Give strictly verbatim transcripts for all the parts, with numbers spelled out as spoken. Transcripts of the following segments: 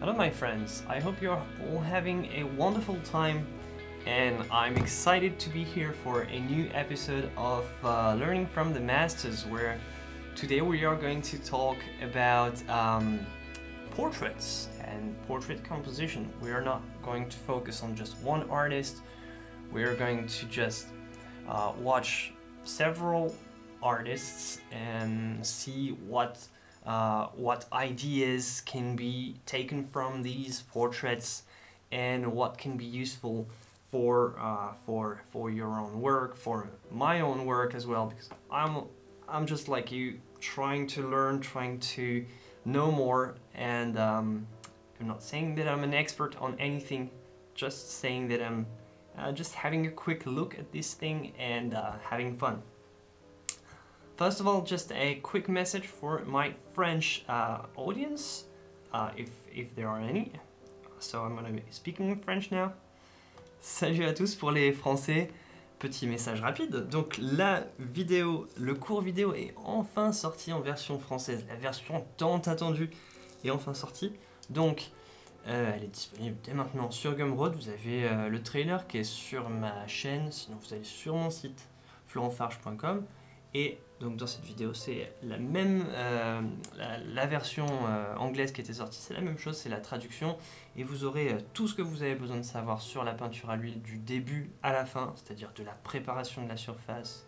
Hello my friends, I hope you're all having a wonderful time and I'm excited to be here for a new episode of uh, Learning from the Masters, where today we are going to talk about um, portraits and portrait composition. We are not going to focus on just one artist, we are going to just uh, watch several artists and see what Uh, what ideas can be taken from these portraits and what can be useful for uh, for for your own work, for my own work as well, because I'm I'm just like you, trying to learn, trying to know more, and um, I'm not saying that I'm an expert on anything, just saying that I'm uh, just having a quick look at this thing and uh, having fun. First of all, just a quick message for my French uh, audience, uh, if, if there are any. So I'm going to be speaking in French now. Salut à tous pour les Français. Petit message rapide. Donc la vidéo, le cours vidéo est enfin sorti en version française. La version tant attendue est enfin sortie. Donc euh, elle est disponible dès maintenant sur Gumroad. Vous avez euh, le trailer qui est sur ma chaîne. Sinon vous allez sur mon site florent farges point com. Et donc dans cette vidéo, c'est la même, euh, la, la version euh, anglaise qui était sortie, c'est la même chose, c'est la traduction. Et vous aurez euh, tout ce que vous avez besoin de savoir sur la peinture à l'huile du début à la fin, c'est-à-dire de la préparation de la surface,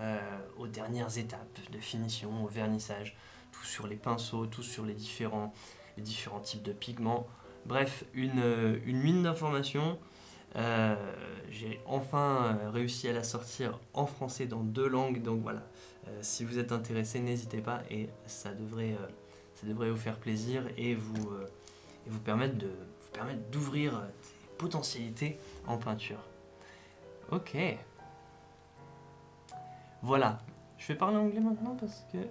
euh, aux dernières étapes de finition, au vernissage, tout sur les pinceaux, tout sur les différents, les différents types de pigments. Bref, une, une mine d'informations. Euh, j'ai enfin euh, réussi à la sortir en français dans deux langues, donc voilà, euh, si vous êtes intéressé n'hésitez pas et ça devrait, euh, ça devrait vous faire plaisir et vous, euh, et vous permettre de, vous permettre d'ouvrir euh, des potentialités en peinture. Ok, voilà, je vais parler anglais maintenant parce que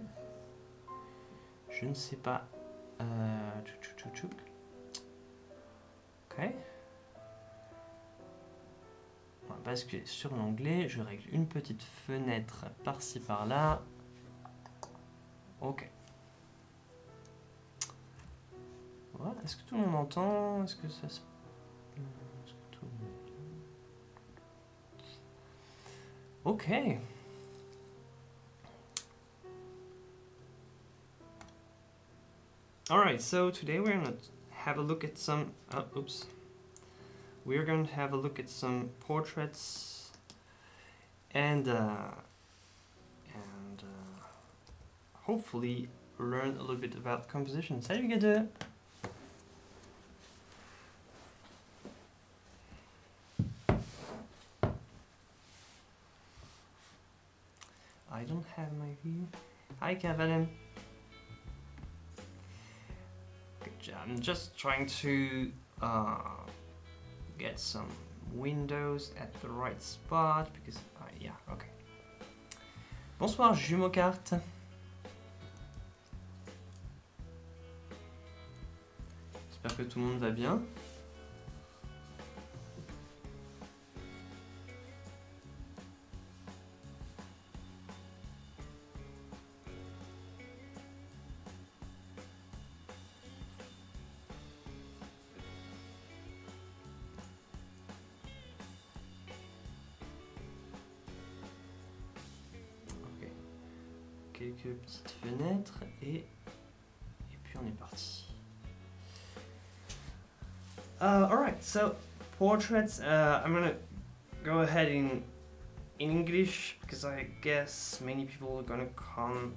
je ne sais pas. euh... Ok, on va basculer sur l'anglais, je règle une petite fenêtre par-ci par-là. Ok. Voilà, est-ce que tout le monde entend? Est-ce que ça se... Est-ce que tout le monde entend? Ok. Alright, so today we're going to have a look at some... Oh, oops. We're going to have a look at some portraits and uh, and uh, hopefully learn a little bit about composition. Salut les deux. I don't have my view. Hi Kevin. Good job. I'm just trying to. Uh, Get some windows at the right spot because uh, yeah, okay. Bonsoir, Jumeau Carte. J'espère que tout le monde va bien. Quelques petites fenêtres et, et puis on est parti. Uh, Alright, so portraits, uh, I'm gonna go ahead in, in English because I guess many people are gonna come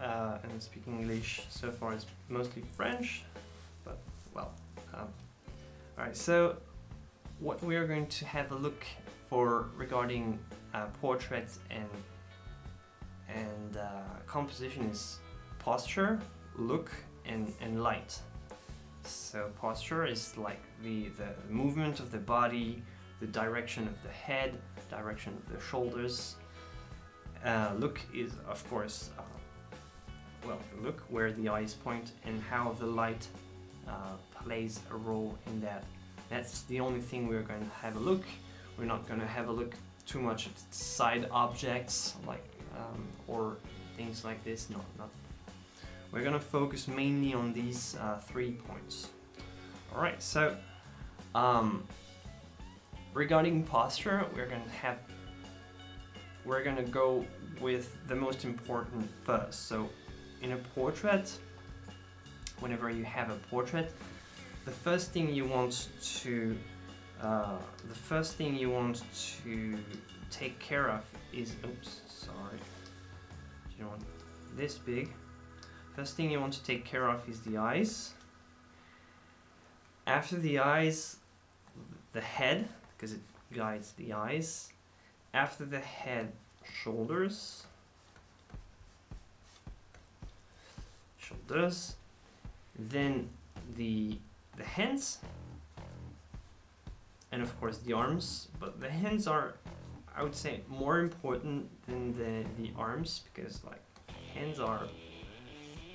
uh, and speak English. So far it's mostly French, but well. Um, Alright, so what we are going to have a look for regarding uh, portraits and and uh, composition is posture, look, and, and light. So posture is like the, the movement of the body, the direction of the head, direction of the shoulders. Uh, look is, of course, uh, well, look where the eyes point and how the light uh, plays a role in that. That's the only thing we're going to have a look. We're not going to have a look too much at side objects like Um, or things like this. No, not. We're gonna focus mainly on these uh, three points. Alright, so um, regarding posture, we're gonna have we're gonna go with the most important first. So in a portrait, whenever you have a portrait, the first thing you want to uh, the first thing you want to take care of is oops sorry you want this big. First thing you want to take care of is the eyes. After the eyes, the head, because it guides the eyes. After the head, shoulders. Shoulders. Then the the hands. And of course the arms, but the hands are, I would say, more important than the, the arms, because like hands are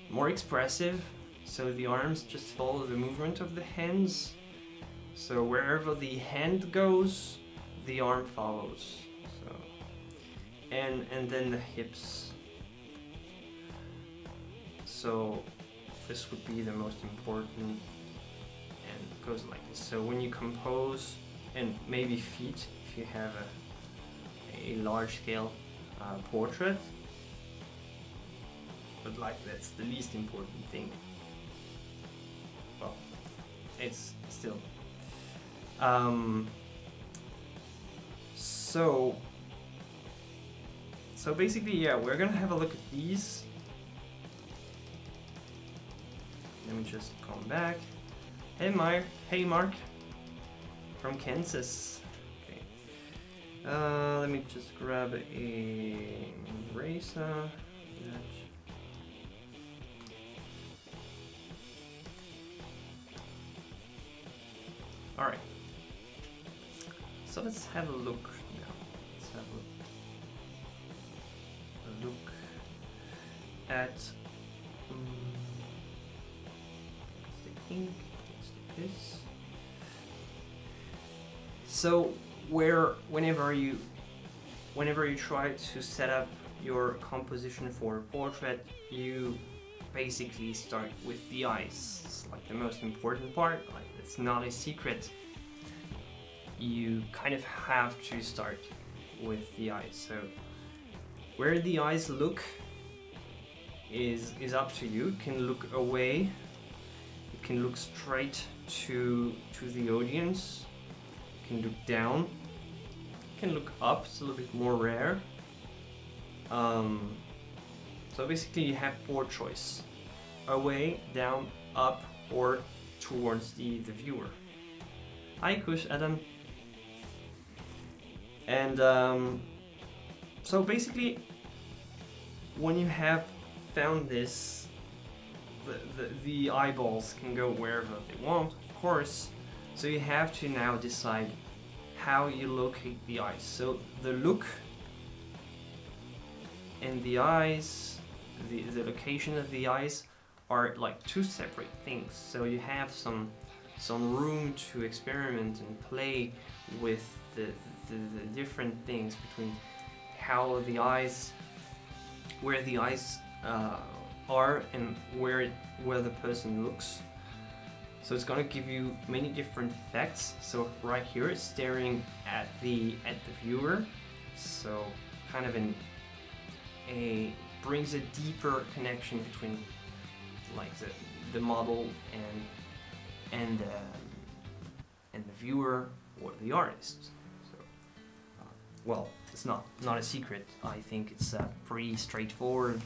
more expressive, so the arms just follow the movement of the hands. So wherever the hand goes, the arm follows. So and and then the hips. So this would be the most important, and it goes like this. So when you compose, and maybe feet if you have a a large scale uh, portrait, but like that's the least important thing. Well, it's still. Um, so, so basically, yeah, we're gonna have a look at these. Let me just come back. Hey, Mark. Hey, Mark. From Kansas. Okay. Uh, let me just grab a eraser. All right, so let's have a look now. Let's have a look, a look at um, the ink. Let's do this. So, where whenever you, whenever you try to set up your composition for a portrait, you basically start with the eyes. It's like the most important part. Like it's not a secret. You kind of have to start with the eyes. So where the eyes look is is up to you. You can look away. You can look straight to to the audience. You can look down. You can look up. It's a little bit more rare. Um, So basically you have four choices: away, down, up, or towards the, the viewer. Hi Kush, Adam. And um, so basically when you have found this, the, the, the eyeballs can go wherever they want, of course. So you have to now decide how you locate the eyes. So the look and the eyes, The, the location of the eyes are like two separate things, so you have some some room to experiment and play with the, the, the different things between how the eyes, where the eyes uh, are and where it, where the person looks. So it's gonna give you many different effects. So right here it's staring at the at the viewer, so kind of an a brings a deeper connection between like the, the model and and uh, and the viewer or the artist. So, uh, well, it's not not a secret. I think it's uh, pretty straightforward.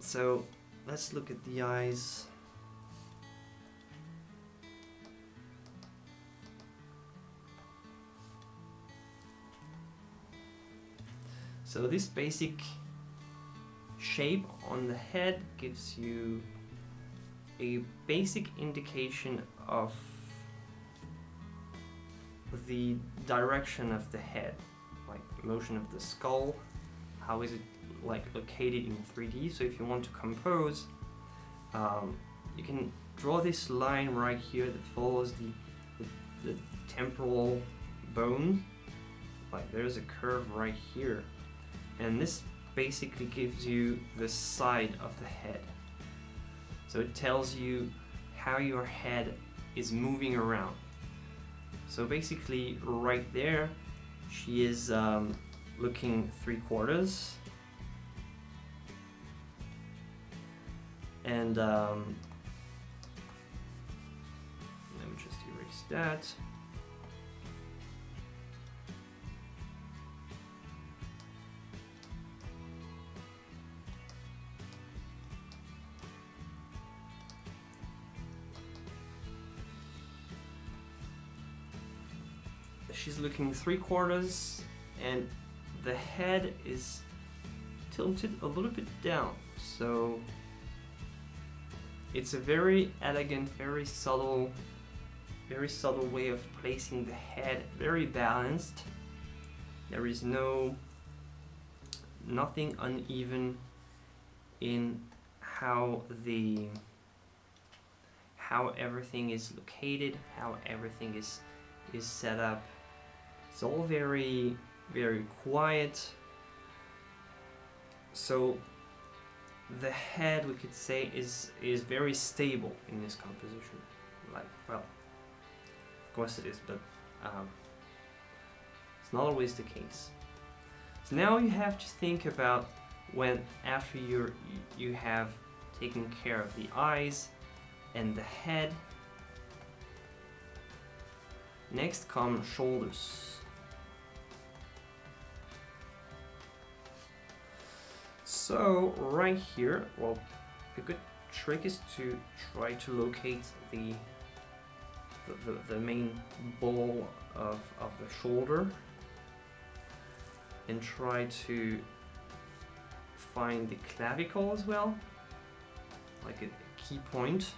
So let's look at the eyes. So this basic shape on the head gives you a basic indication of the direction of the head, like the motion of the skull, how is it like located in three D. So if you want to compose, um, you can draw this line right here that follows the, the, the temporal bone, like there's a curve right here. And this basically gives you the side of the head. So it tells you how your head is moving around. So basically right there, she is um, looking three quarters. And um, let me just erase that. She's looking three quarters and the head is tilted a little bit down. So it's a very elegant, very subtle, very subtle way of placing the head, very balanced. There is no, nothing uneven in how the, how everything is located, how everything is, is set up. It's all very, very quiet. So the head, we could say, is, is very stable in this composition. Like, well, of course it is, but um, it's not always the case. So now you have to think about when, after you're, you have taken care of the eyes and the head, next come shoulders. So right here, well, a good trick is to try to locate the the, the, the main ball of, of the shoulder and try to find the clavicle as well, like a key point,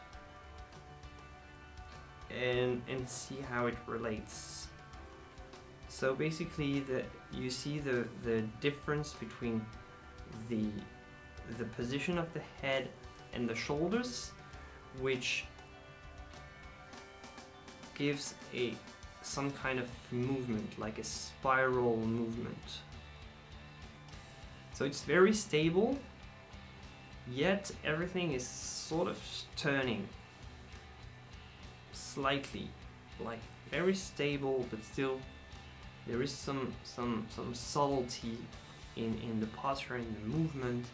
and and see how it relates. So basically, the you see the the difference between the the position of the head and the shoulders, which gives a some kind of movement, like a spiral movement. So it's very stable, yet everything is sort of turning slightly, like very stable, but still there is some some some subtlety In, in the posture and the movement.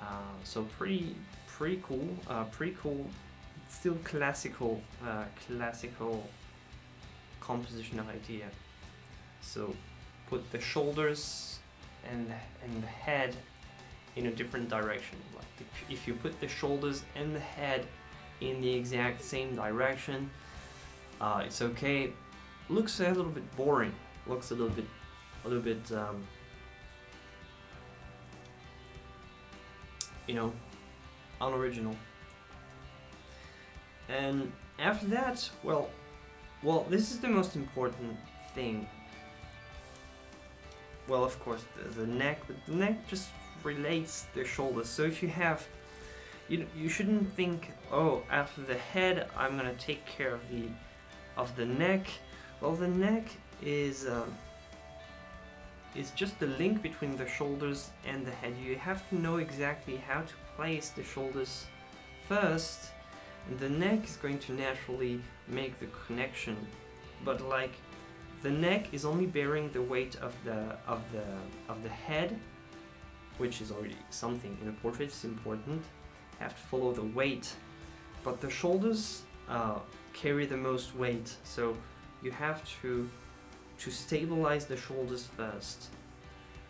Uh, so pretty pretty cool, uh, pretty cool, still classical, uh, classical compositional idea. So put the shoulders and, and the head in a different direction. Like if, if you put the shoulders and the head in the exact same direction, uh, it's okay. Looks a little bit boring, looks a little bit, a little bit, um, you know, unoriginal. And after that, well, well, this is the most important thing. Well, of course, the, the neck, but the neck just relates the shoulders. So if you have, you you shouldn't think, oh, after the head, I'm gonna take care of the, of the neck. Well, the neck is, um, it's just the link between the shoulders and the head. You have to know exactly how to place the shoulders first, and the neck is going to naturally make the connection. But like, the neck is only bearing the weight of the of the of the head, which is already something in a portrait. It's important. You have to follow the weight, but the shoulders uh, carry the most weight. So you have to. to stabilize the shoulders first.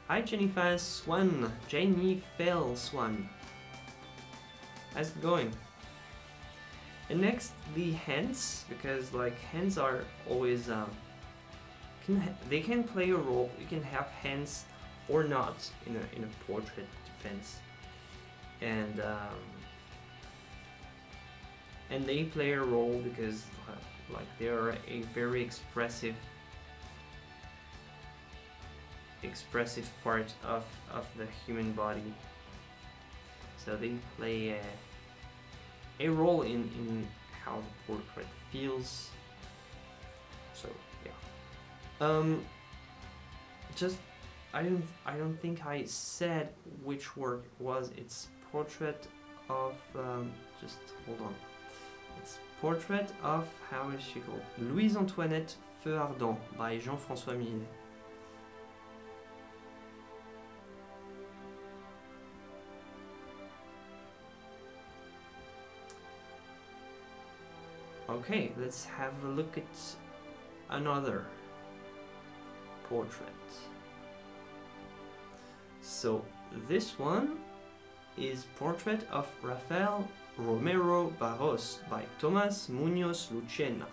Hi Jennifer Swan, Jenny Fell Swan. How's it going? And next the hands, because like hands are always, um, can ha they can play a role. You can have hands or not in a, in a portrait, depends. And, um, and they play a role because uh, like they are a very expressive expressive part of, of the human body. So they play a, a role in, in how the portrait feels. So yeah. Um just I didn't I don't think I said which work it was. It's Portrait of, um, just hold on, it's Portrait of, how is she called? Louise Antoinette Feuardant by Jean-François Millet. Okay, let's have a look at another portrait. So this one is Portrait of Rafael Romero Barros by Tomas Munoz Lucena.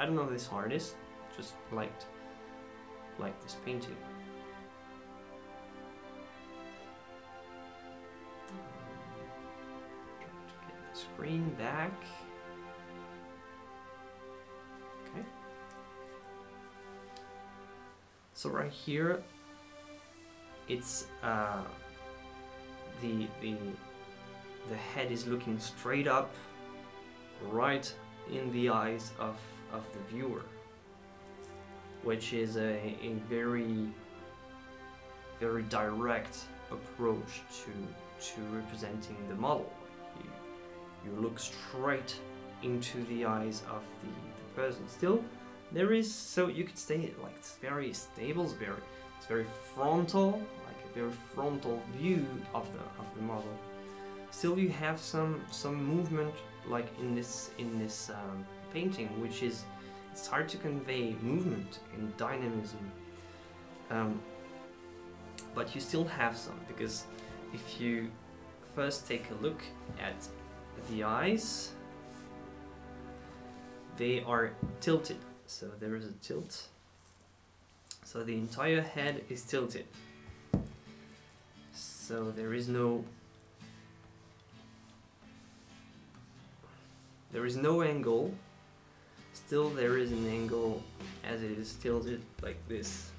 I don't know this artist, just liked, liked this painting. Trying to get the screen back. Okay. So right here, it's uh, the the the head is looking straight up, right in the eyes of of the viewer, which is a, a very very direct approach to to representing the model. You, you look straight into the eyes of the, the person. Still, there is, so you could say, like, it's very stable, it's very it's very frontal. Very frontal view of the of the model. Still, you have some some movement, like in this in this um, painting, which is, it's hard to convey movement and dynamism. Um, but you still have some, because if you first take a look at the eyes, they are tilted. So there is a tilt. So the entire head is tilted. So there is no there is no angle. Still, there is an angle as it is tilted like this.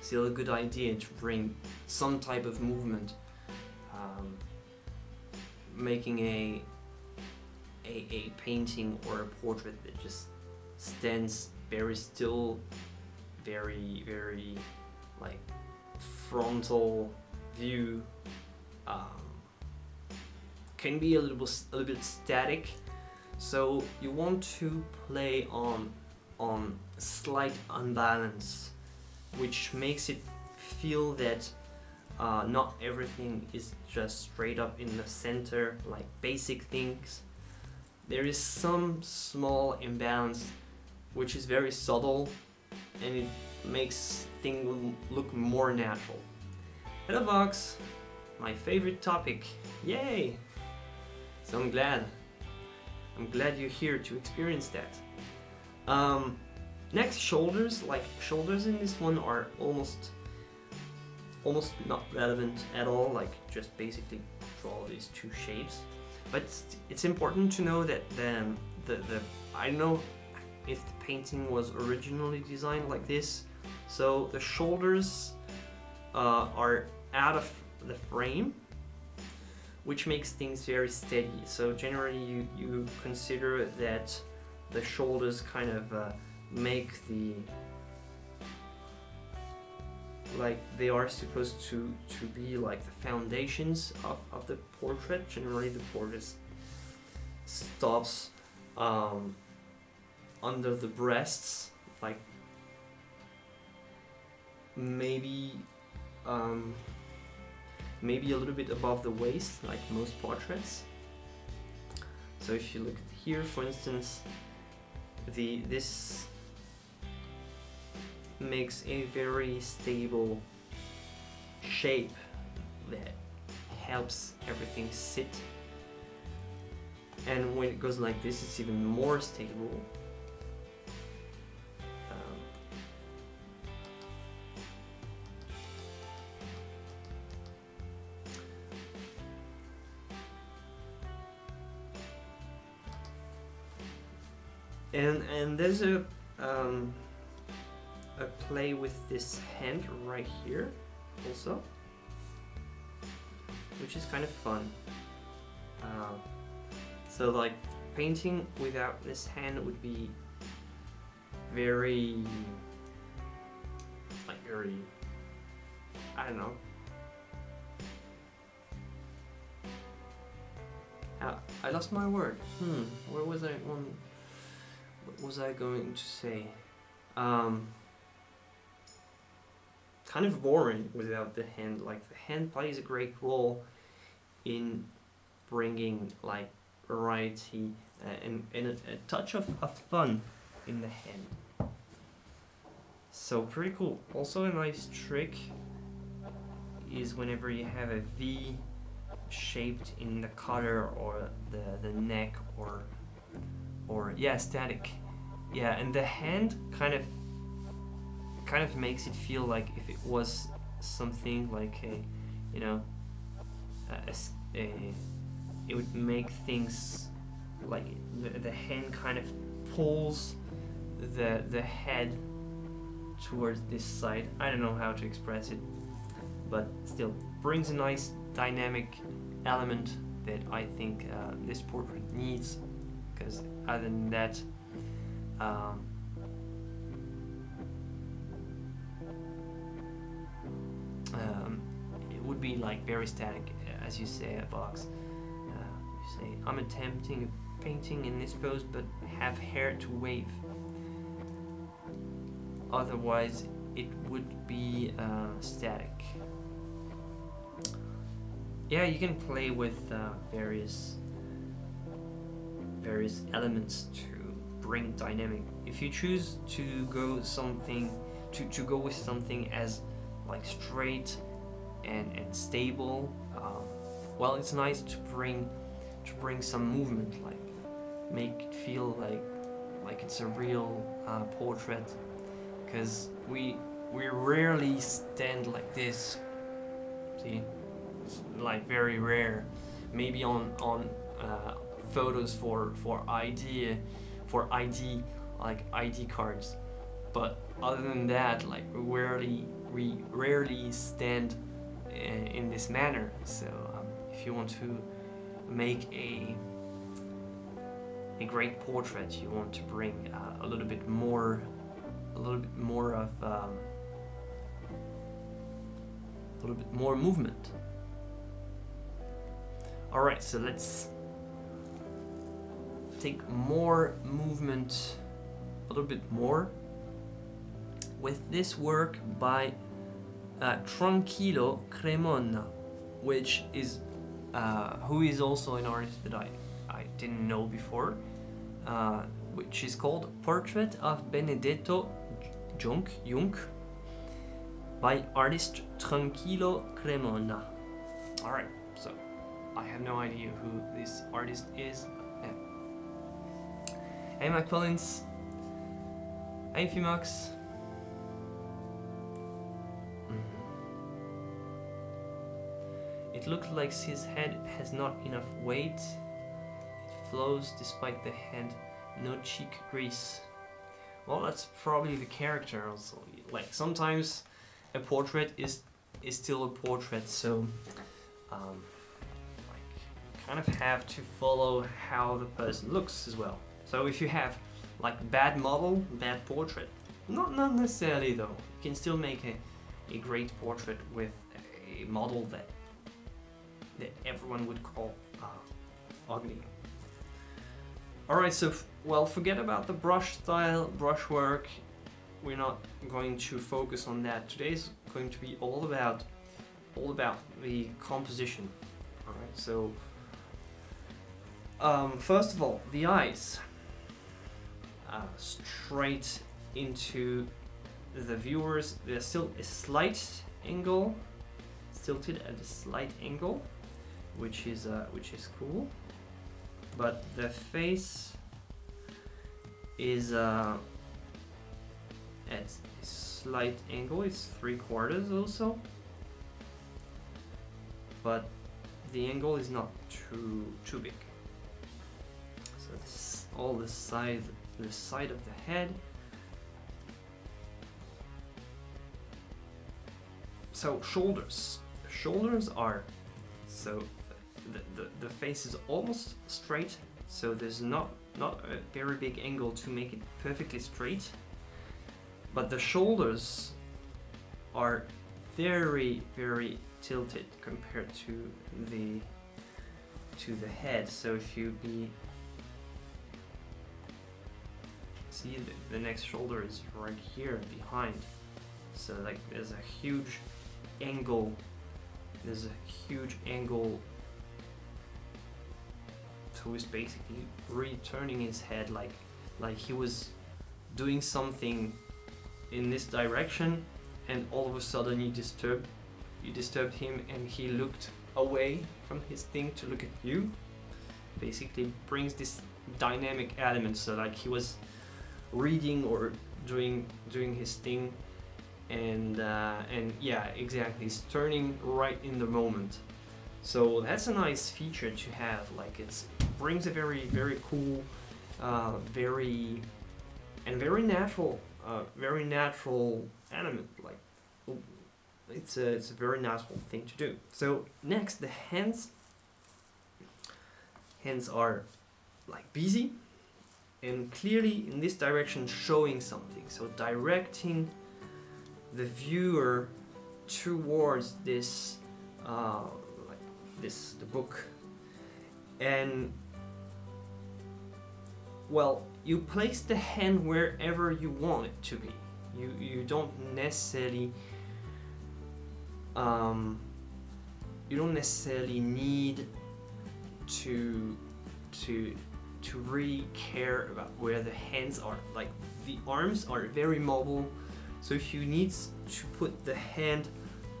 Still a good idea to bring some type of movement, um, making a, a a painting or a portrait that just stands very still, very very like frontal view. Um, can be a little, a little bit static, so you want to play on on slight unbalance, which makes it feel that uh, not everything is just straight up in the center, like basic things. There is some small imbalance, which is very subtle, and it makes things look more natural. Head of Ox, my favorite topic, yay! So I'm glad, I'm glad you're here to experience that. Um, next, shoulders. Like, shoulders in this one are almost, almost not relevant at all, like just basically draw these two shapes. But it's, it's important to know that the, the, the, I don't know if the painting was originally designed like this, so the shoulders uh, are out of the frame, which makes things very steady. So generally you, you consider that the shoulders kind of uh, make the, like, they are supposed to, to be like the foundations of, of the portrait. Generally the portrait stops um, under the breasts, like maybe um, maybe a little bit above the waist, like most portraits. So if you look at here, for instance, the this makes a very stable shape that helps everything sit, and when it goes like this, it's even more stable. And, and there's a, um, a play with this hand right here also, which is kind of fun. Uh, so like painting without this hand would be very, like very, I don't know, I lost my word. Hmm, where was I on? What was I going to say? Um, kind of boring without the hand. Like, the hand plays a great role in bringing, like, variety and, and a, a touch of, of fun in the hand. So pretty cool. Also a nice trick is whenever you have a V shaped in the collar or the, the neck or or yeah, static. Yeah, and the hand kind of kind of makes it feel like if it was something like a, you know, a, a it would make things like the, the hand kind of pulls the the head towards this side. I don't know how to express it, but still brings a nice dynamic element that I think uh, this portrait needs, because other than that, um, um, it would be like very static, as you say, a box. Uh, you say, I'm attempting a painting in this pose, but have hair to wave. Otherwise, it would be uh, static. Yeah, you can play with uh, various various elements to bring dynamic. If you choose to go something to, to go with something as like straight and, and stable, um, well, it's nice to bring to bring some movement, like make it feel like like it's a real uh, portrait, because we we rarely stand like this. See, it's like very rare. Maybe on on uh, photos for for idea, for I D, like I D cards. But other than that, like rarely we rarely stand in, in this manner. So um, if you want to make a a great portrait, you want to bring uh, a little bit more. a little bit more of um, a little bit more movement. All right, so let's take more movement, a little bit more, with this work by uh, Tranquillo Cremona, which is uh, who is also an artist that I, I didn't know before, uh, which is called Portrait of Benedetto Junck, Junck by artist Tranquillo Cremona. Alright, so I have no idea who this artist is. Yeah. Hey Mac Collins. Hey Fimax. Mm-hmm. It looks like his head has not enough weight. It flows despite the hand. No cheek grease. Well, that's probably the character also. Like, sometimes a portrait is is still a portrait, so um, like, kind of have to follow how the person looks as well. So if you have like bad model, bad portrait, not not necessarily though. You can still make a a great portrait with a model that that everyone would call uh, ugly. Alright, so, well, forget about the brush style, brushwork. We're not going to focus on that. Today's going to be all about, all about the composition. Alright, so, um, first of all, the eyes. Uh, straight into the viewers. There's still a slight angle, tilted at a slight angle, which is, uh, which is cool. But the face is uh, at a slight angle, it's three quarters also, but the angle is not too too big. So this is all the side the side of the head. So shoulders, shoulders are so. The, the, the face is almost straight, so there's not, not a very big angle to make it perfectly straight. But the shoulders are very, very tilted compared to the to the head. So if you be, see the, the next shoulder is right here behind. So like there's a huge angle, there's a huge angle. So he's basically returning his head like, like he was doing something in this direction, and all of a sudden you disturbed, you disturbed him, and he looked away from his thing to look at you. Basically brings this dynamic element. So like he was reading or doing doing his thing, and uh, and yeah, exactly, he's turning right in the moment. So that's a nice feature to have. Like it's, it brings a very very cool, uh, very and very natural, uh, very natural element. Like it's a it's a very natural thing to do. So next, the hands. Hands are like busy, and clearly in this direction showing something. So directing the viewer towards this. Uh, this the book, and well, you place the hand wherever you want it to be. You you don't necessarily um, you don't necessarily need to to to really care about where the hands are. Like the arms are very mobile, so if you need to put the hand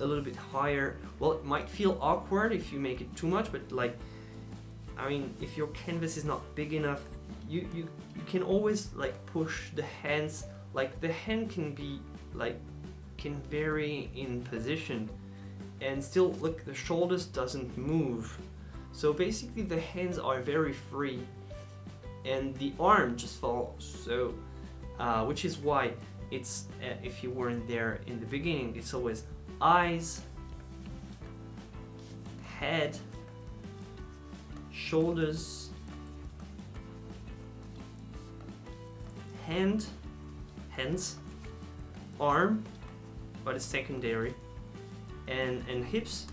a little bit higher, well, it might feel awkward if you make it too much, but like, I mean, if your canvas is not big enough, you you, you can always like push the hands. Like the hand can be like, can vary in position, and still look, the shoulders doesn't move. So basically the hands are very free, and the arm just follows. So uh, which is why it's, uh, if you weren't there in the beginning, it's always eyes, head, shoulders, hand, hands, arm, but it's secondary, and, and hips.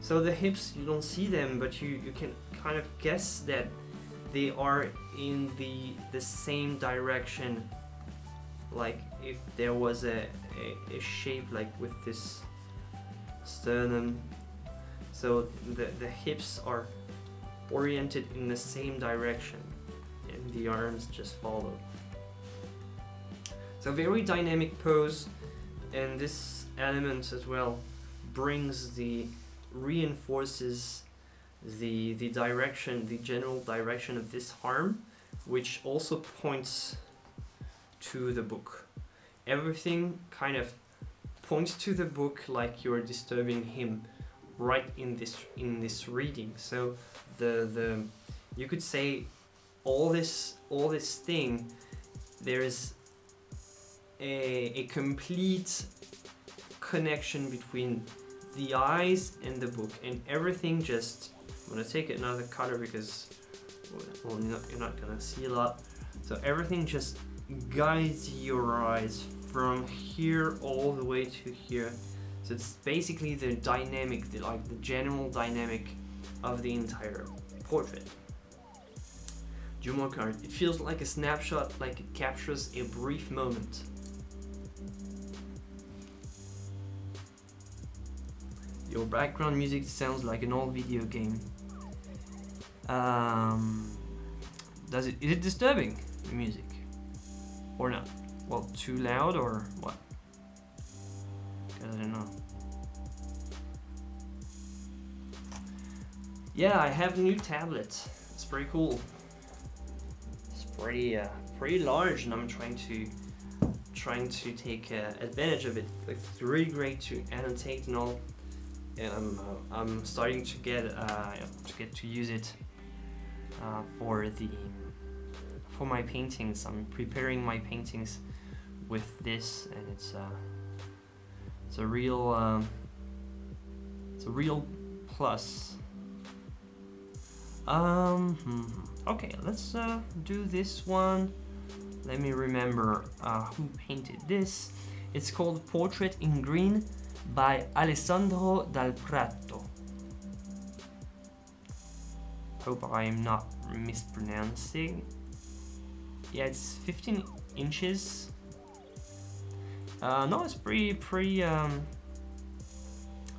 So the hips, you don't see them, but you, you can kind of guess that they are in the, the same direction. Like if there was a, a, a shape like with this sternum, so the, the hips are oriented in the same direction, and the arms just follow. So very dynamic pose, and this element as well brings the, reinforces the, the direction, the general direction of this arm, which also points to the book. Everything kind of points to the book, like you're disturbing him right in this in this reading. So the the you could say all this all this thing, there is a, a complete connection between the eyes and the book, and everything just, I'm gonna take another color because well, you're not, you're not gonna see a lot. So everything just guides your eyes from here all the way to here. So it's basically the dynamic, the, like the general dynamic of the entire portrait. Jumoncourt. It feels like a snapshot, like it captures a brief moment. Your background music sounds like an old video game. Um, does it? Is it disturbing, the music? Or not? Well, too loud or what? Because I don't know. Yeah, I have a new tablet. It's pretty cool. It's pretty, uh, pretty large, and I'm trying to, trying to take uh, advantage of it. It's really great to annotate and all, and I'm, uh, I'm starting to get, uh, to get to use it uh, for the. For my paintings. I'm preparing my paintings with this, and it's uh, it's a real uh, it's a real plus. Um, hmm. Okay, let's uh, do this one. Let me remember uh, who painted this. It's called Portrait in Green by Alessandro Dal Prato. hope I'm not mispronouncing. Yeah, it's fifteen inches. Uh, no, it's pretty, pretty, um,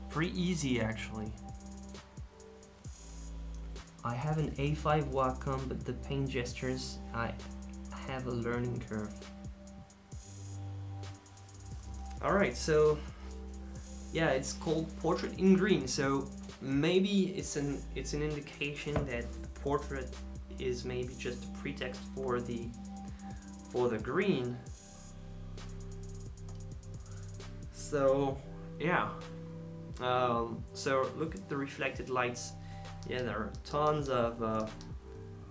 pretty easy actually. I have an A five Wacom, but the paint gestures, I have a learning curve. Alright, so yeah, it's called Portrait in Green, so maybe it's an it's an indication that the portrait is maybe just a pretext for the for the green. So yeah, um, so look at the reflected lights. Yeah, there are tons of uh,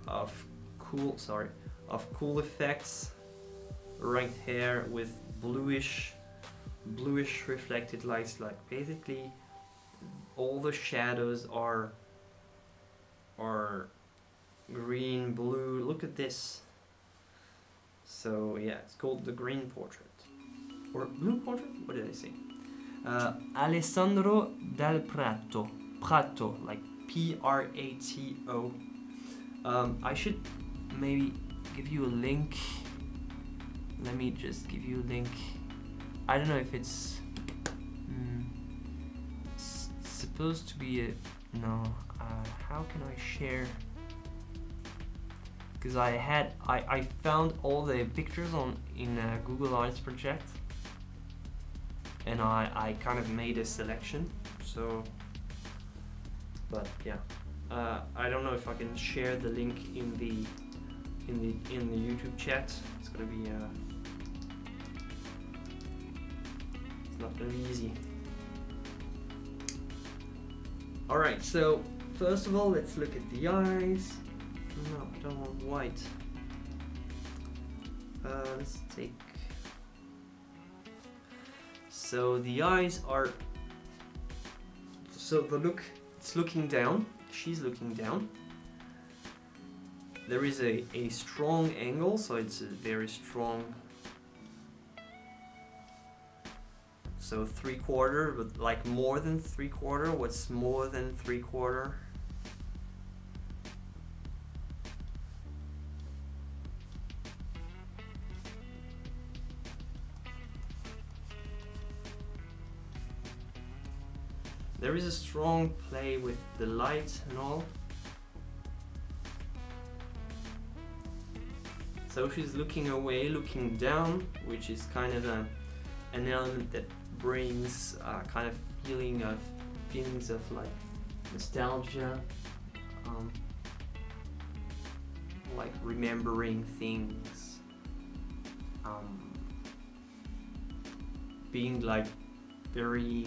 of cool sorry of cool effects right here with bluish bluish reflected lights. Like basically all the shadows are are green, blue. Look at this. So yeah, it's called the green portrait or blue portrait. What did I say? Uh, Alessandro Dal Prato, Prato like P R A T O. Um, I should maybe give you a link. Let me just give you a link. I don't know if it's mm, s supposed to be a no. Uh, how can I share? Because I had I I found all the pictures on in a Google Arts project, and I I kind of made a selection. So, but yeah, uh, I don't know if I can share the link in the in the in the YouTube chat. It's gonna be. Uh, Not gonna be easy. All right, so first of all, let's look at the eyes. No, I don't want white. Uh, let's take. So the eyes are. So the look, it's looking down. She's looking down. There is a a strong angle, so it's a very strong. So three quarter, but like more than three quarter. What's more than three quarter? There is a strong play with the light and all. So she's looking away, looking down, which is kind of a, an element that brings uh, kind of feeling of feelings of like nostalgia, um, like remembering things, um, being like very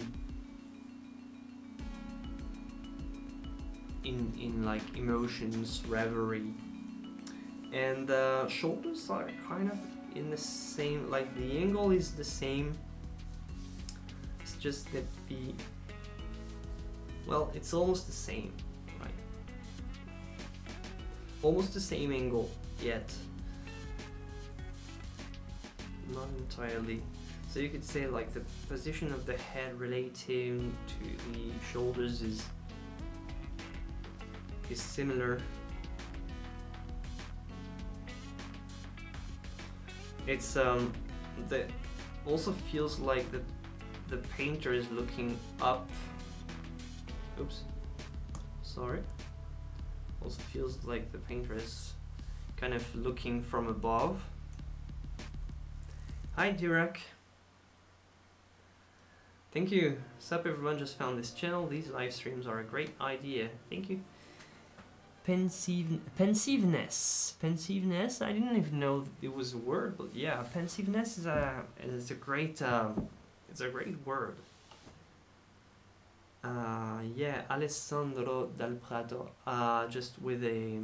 in in like emotions, reverie, and the uh, shoulders are kind of in the same, like the angle is the same. Just that the, well, it's almost the same, right? Almost the same angle, yet not entirely. So you could say like the position of the head relating to the shoulders is is similar. It's um the also feels like the The painter is looking up. Oops, sorry. Also feels like the painter is kind of looking from above. Hi, Dirac. Thank you. Sup, everyone just found this channel. These live streams are a great idea. Thank you. Pensive, pensiveness. Pensiveness. I didn't even know it was a word, but yeah, pensiveness is a is a great. Um, It's a great word. Uh, yeah, Alessandro Dal Prato. Uh, just with a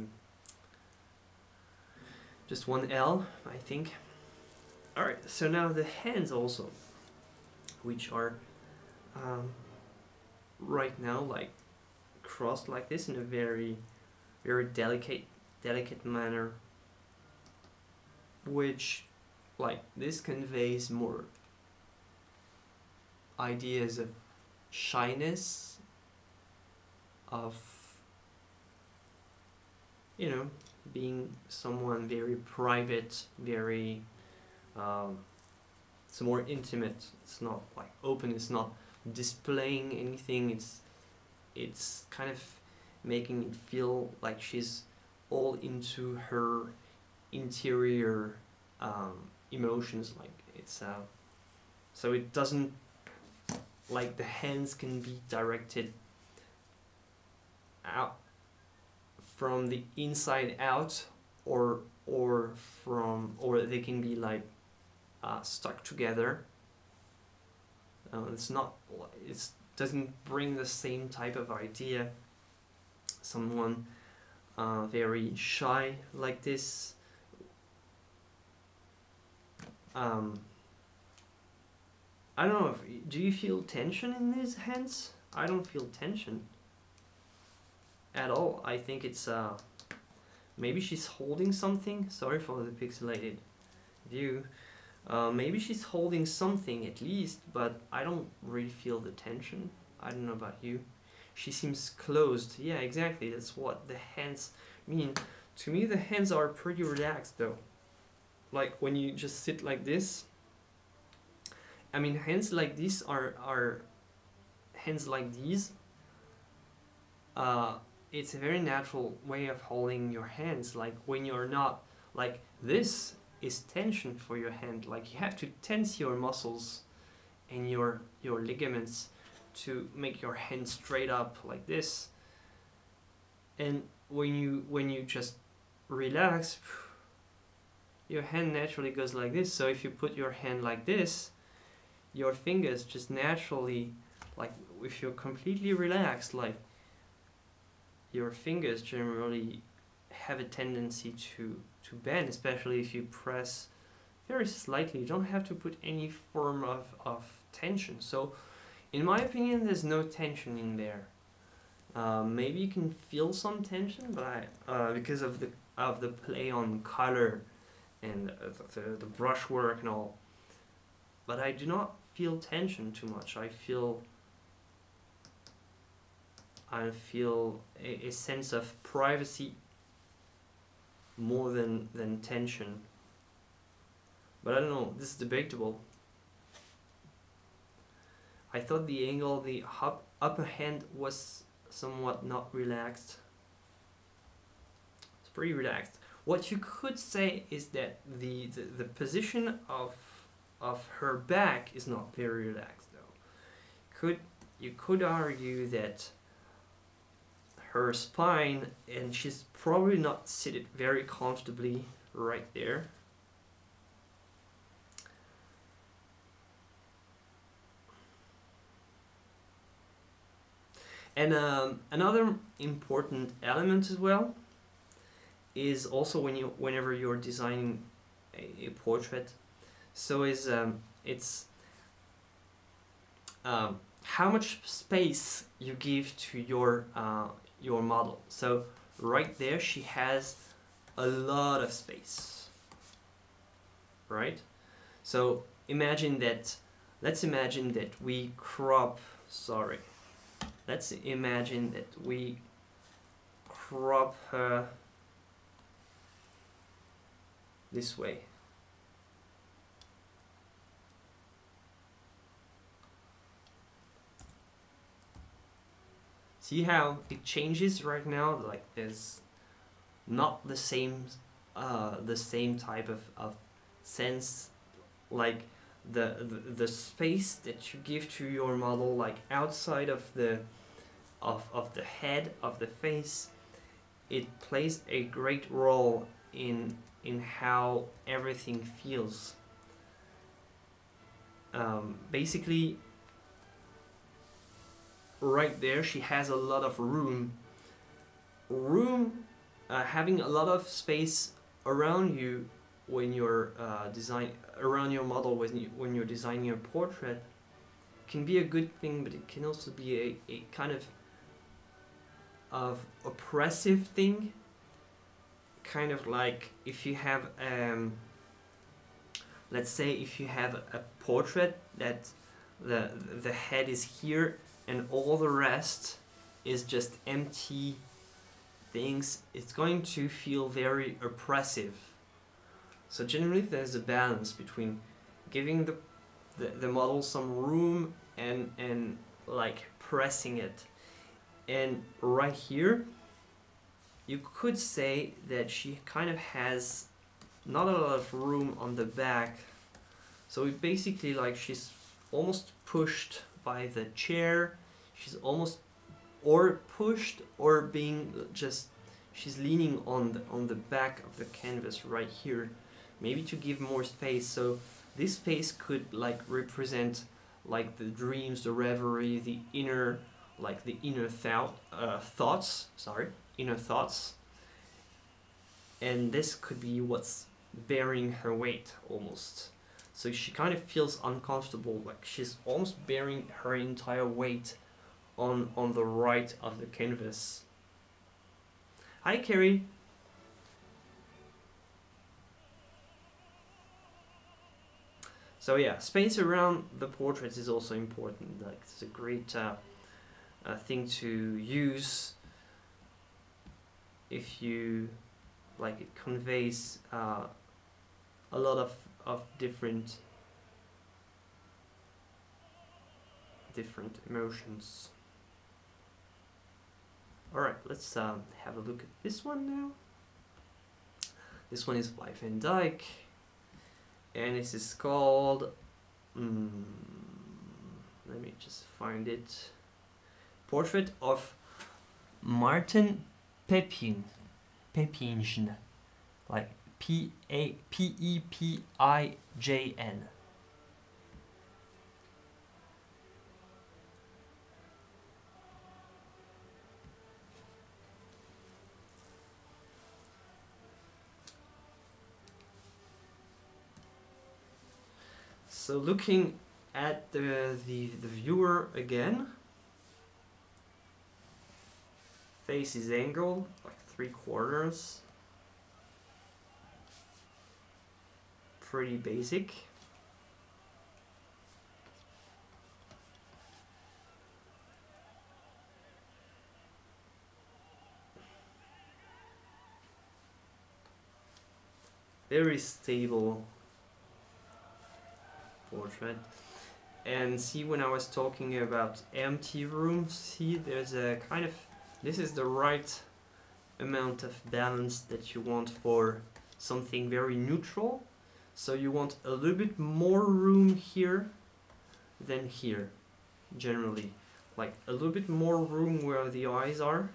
just one L, I think. All right. So now the hands also, which are um, right now like crossed like this in a very, very delicate, delicate manner, which like this conveys more ideas of shyness, of you know, being someone very private, very, um, it's more intimate. It's not like open, it's not displaying anything. It's, it's kind of making it feel like she's all into her interior um, emotions. Like it's, uh, so it doesn't, like the hands can be directed out from the inside out, or or from or they can be like uh, stuck together. Uh, it's not. It doesn't bring the same type of idea. Someone uh, very shy like this. Um, I don't know. If, do you feel tension in these hands? I don't feel tension at all. I think it's uh maybe she's holding something. Sorry for the pixelated view. Uh, maybe she's holding something at least, but I don't really feel the tension. I don't know about you. She seems closed. Yeah, exactly. That's what the hands mean. To me, the hands are pretty relaxed though. Like when you just sit like this. I mean, hands like this are are hands like these. Uh, it's a very natural way of holding your hands. Like when you're not like this is tension for your hand. Like you have to tense your muscles and your your ligaments to make your hand straight up like this. And when you when you just relax, your hand naturally goes like this. So if you put your hand like this, your fingers just naturally, like if you're completely relaxed, like your fingers generally have a tendency to, to bend, especially if you press very slightly. You don't have to put any form of, of tension. So in my opinion, there's no tension in there. Uh, maybe you can feel some tension, but I, uh, because of the, of the play on color and uh, the, the brushwork and all. But I do not feel tension too much. I feel I feel a, a sense of privacy more than, than tension. But I don't know, this is debatable. I thought the angle of the hop, upper hand was somewhat not relaxed. It's pretty relaxed. What you could say is that the, the, the position of, of her back is not very relaxed though. Could, you could argue that her spine, and she's probably not seated very comfortably right there. And um, another important element as well is also when you, whenever you're designing a, a portrait, so is um, it's um, how much space you give to your uh, your model. So right there she has a lot of space, right? So imagine that, let's imagine that we crop, sorry, let's imagine that we crop her this way. See how it changes right now? Like there's not the same, uh, the same type of, of sense, like the, the the space that you give to your model, like outside of the, of of the head, of the face, it plays a great role in in how everything feels. Um, basically. Right there she has a lot of room room uh, having a lot of space around you when you're uh, design around your model when you when you're designing your portrait can be a good thing, but it can also be a, a kind of of oppressive thing, kind of like if you have um let's say if you have a portrait that the the head is here and all the rest is just empty things, it's going to feel very oppressive. So generally there's a balance between giving the, the, the model some room and, and like pressing it. And right here, you could say that she kind of has not a lot of room on the back. So it basically like she's almost pushed by the chair. She's almost or pushed or being just, she's leaning on the, on the back of the canvas right here, maybe to give more space. So this space could like represent like the dreams, the reverie, the inner, like the inner thought, uh, thoughts, sorry, inner thoughts. And this could be what's bearing her weight almost. So she kind of feels uncomfortable, like she's almost bearing her entire weight on, on the right of the canvas. Hi, Carrie. So yeah, space around the portraits is also important. Like it's a great uh, uh, thing to use if you like. It conveys uh, a lot of of different different emotions. All right, let's um, have a look at this one now. This one is by Van Dyck. And this is called, mm, let me just find it, Portrait of Martin Pepijn, Pepijn, like P A P E P I J N. So looking at the, the, the viewer again, face is angled, like three quarters, pretty basic. Very stable portrait. And see, when I was talking about empty room, see there's a kind of, this is the right amount of balance that you want for something very neutral. So you want a little bit more room here than here, generally. Like a little bit more room where the eyes are.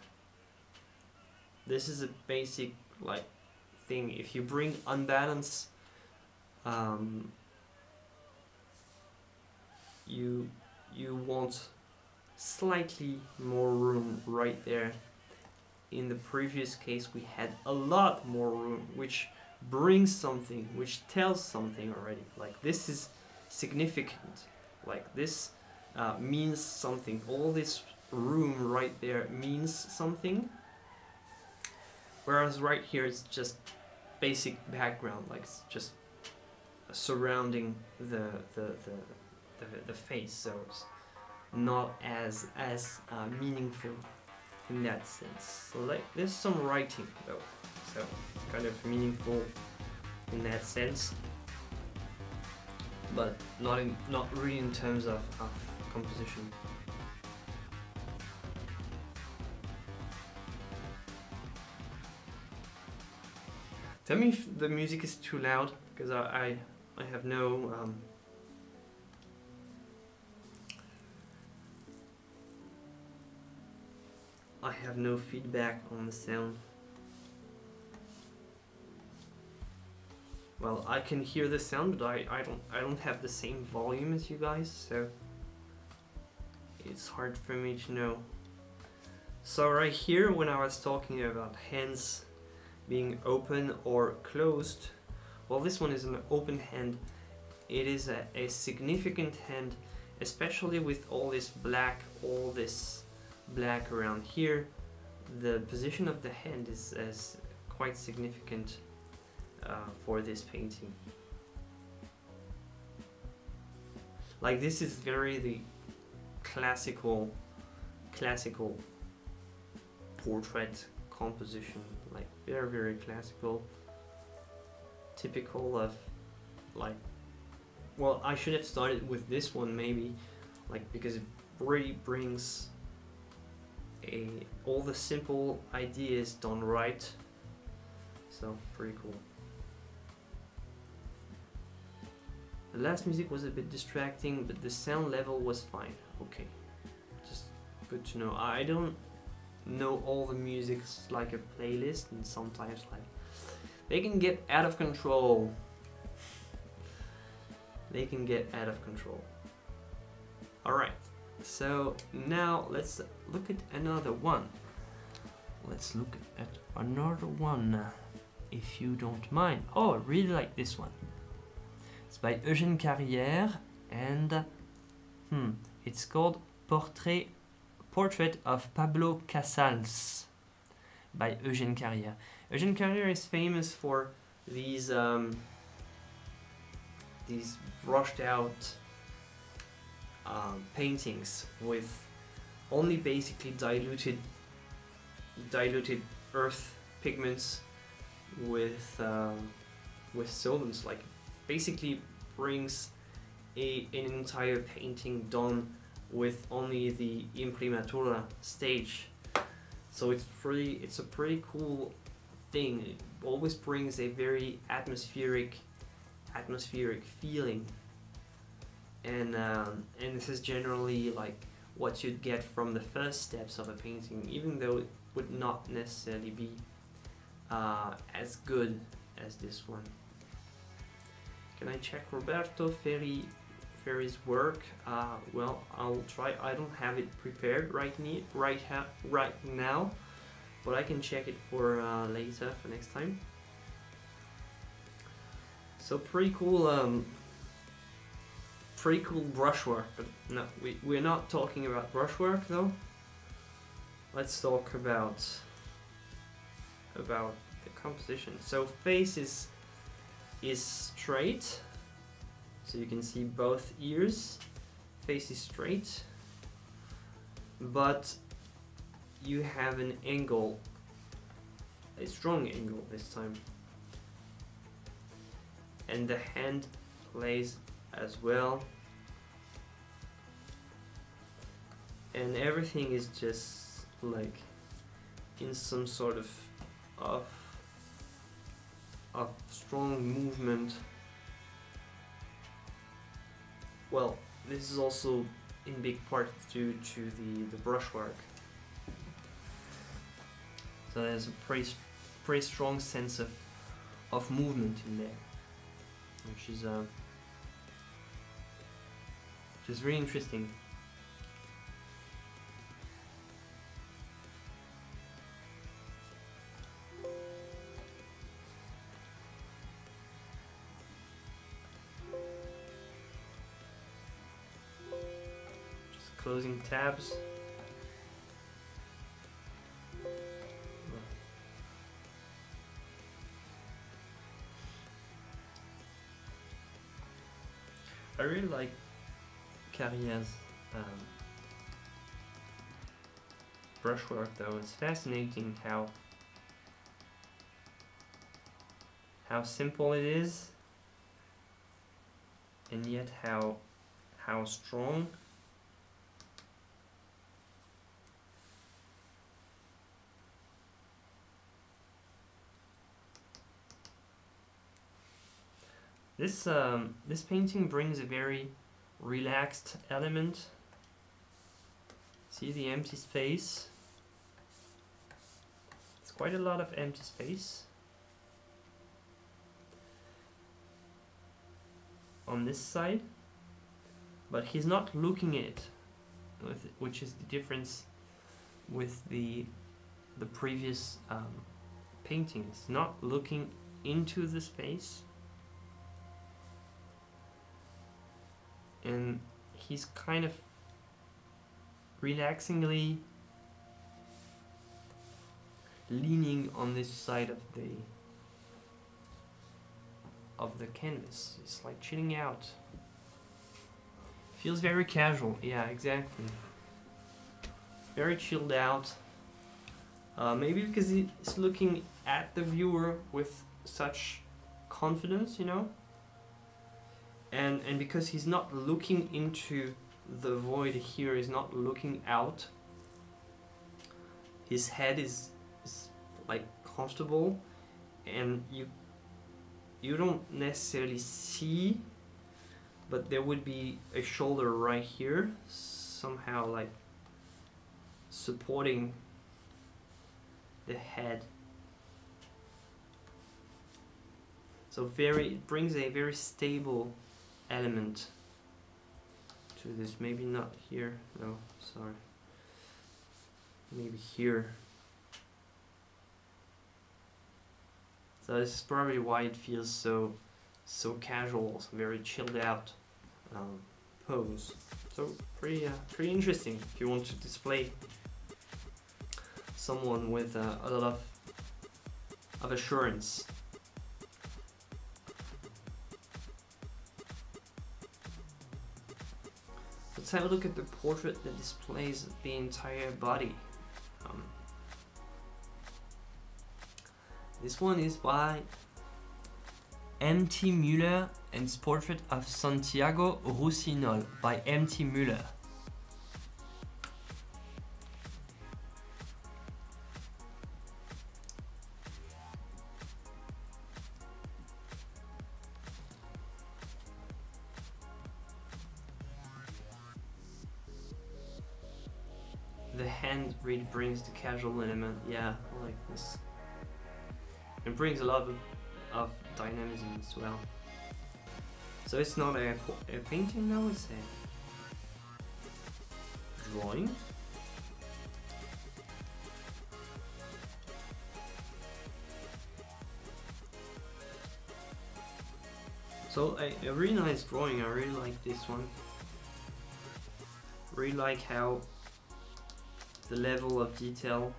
This is a basic like thing. If you bring unbalance, um, You, you want slightly more room right there. In the previous case we had a lot more room, which brings something, which tells something already. Like this is significant, like this uh, means something. All this room right there means something. Whereas right here it's just basic background, like it's just surrounding the, the, the The, the face, so it's not as as uh, meaningful in that sense. So like there's some writing though, so it's kind of meaningful in that sense, but not in not really in terms of, of composition. Tell me if the music is too loud, because I, I I have no. Um, I have no feedback on the sound. Well, I can hear the sound, but I, I don't I don't have the same volume as you guys, so it's hard for me to know. So right here, when I was talking about hands being open or closed, well, this one is an open hand. It is a, a significant hand, especially with all this black, all this black around here. The position of the hand is, is quite significant uh, for this painting. Like this is very the classical classical portrait composition, like very very classical, typical of like, well, I should have started with this one maybe, like, because it really brings a all the simple ideas done right, so pretty cool. The last music was a bit distracting, but the sound level was fine. Okay, just good to know. I don't know all the musics like a playlist, and sometimes like they can get out of control. They can get out of control. Alright, so now let's look at another one. Let's look at another one, if you don't mind. Oh, I really like this one. It's by Eugène Carrière, and hmm, it's called Portrait, Portrait of Pablo Casals by Eugène Carrière. Eugène Carrière is famous for these um, these brushed out um, paintings with only basically diluted diluted earth pigments with um, with solvents. Like, basically brings a an entire painting done with only the imprimatura stage. So it's pretty, it's a pretty cool thing. It always brings a very atmospheric atmospheric feeling, and um, and this is generally like what you'd get from the first steps of a painting, even though it would not necessarily be uh, as good as this one. Can I check Roberto Ferri, Ferri's work? Uh, well, I'll try. I don't have it prepared right ne right ha right now, but I can check it for uh, later, for next time. So pretty cool, um, pretty cool brushwork. But no, we, we're not talking about brushwork though. Let's talk about about the composition. So face is is straight, so you can see both ears. Face is straight, but you have an angle, a strong angle this time, and the hand plays as well, and everything is just like in some sort of of, of strong movement. Well, this is also in big part due to the, the brushwork. So there's a pretty, pretty strong sense of, of movement in there, which is uh, which is really interesting. Just closing tabs. I really like Carrière's um, brushwork though. It's fascinating how how simple it is, and yet how how strong. This, um, this painting brings a very relaxed element. See the empty space? It's quite a lot of empty space. On this side. But he's not looking at it, which is the difference with the, the previous um, painting. It's not looking into the space. And he's kind of relaxingly leaning on this side of the of the canvas. It's like chilling out. Feels very casual. Yeah, exactly. Very chilled out. Uh, maybe because he's looking at the viewer with such confidence, you know? And, and because he's not looking into the void here, he's not looking out. His head is, is like comfortable, and you you don't necessarily see, but there would be a shoulder right here, somehow like supporting the head. So very, it brings a very stable element to this. Maybe not here, no, sorry. Maybe here. So this is probably why it feels so so casual, so very chilled out um, pose. So pretty uh, pretty interesting if you want to display someone with uh, a lot of of assurance. Let's have a look at the portrait that displays the entire body. Um, this one is by M T Muller, and it's portrait of Santiago Rusiñol by M T Muller. The hand really brings the casual element, yeah, I like this. It brings a lot of, of dynamism as well. So it's not a, a painting now, it's a drawing. So a, a really nice drawing, I really like this one. Really like how the level of detail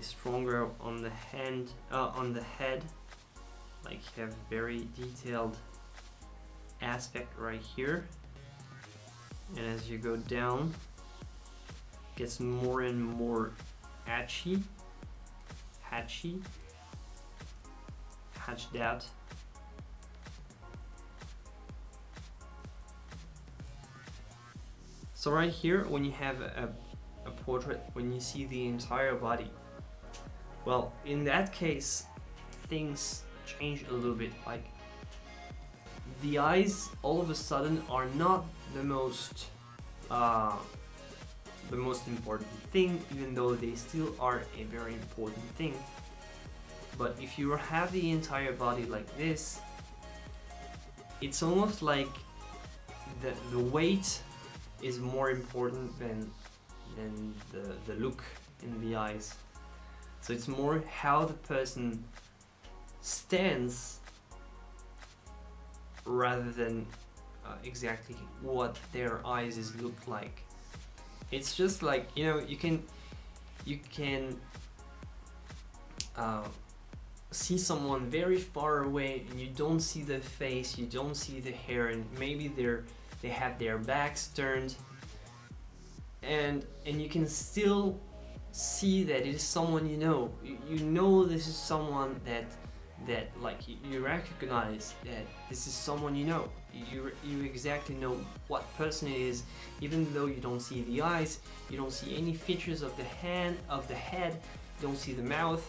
is stronger on the hand, uh, on the head. Like you have very detailed aspect right here, and as you go down, it gets more and more hatchy, hatchy, hatched out. So right here, when you have a, a portrait, when you see the entire body, well, in that case, things change a little bit. Like the eyes, all of a sudden, are not the most uh, the most important thing, even though they still are a very important thing. But if you have the entire body like this, it's almost like the the weight is more important than than the, the look in the eyes. So it's more how the person stands rather than uh, exactly what their eyes is look like. It's just like, you know, you can you can uh, see someone very far away and you don't see the face, you don't see the hair, and maybe they're they have their backs turned, and and you can still see that it is someone you know. You, you know this is someone that that like you, you recognize that this is someone you know. You you exactly know what person it is, even though you don't see the eyes, you don't see any features of the hand of the head, you don't see the mouth,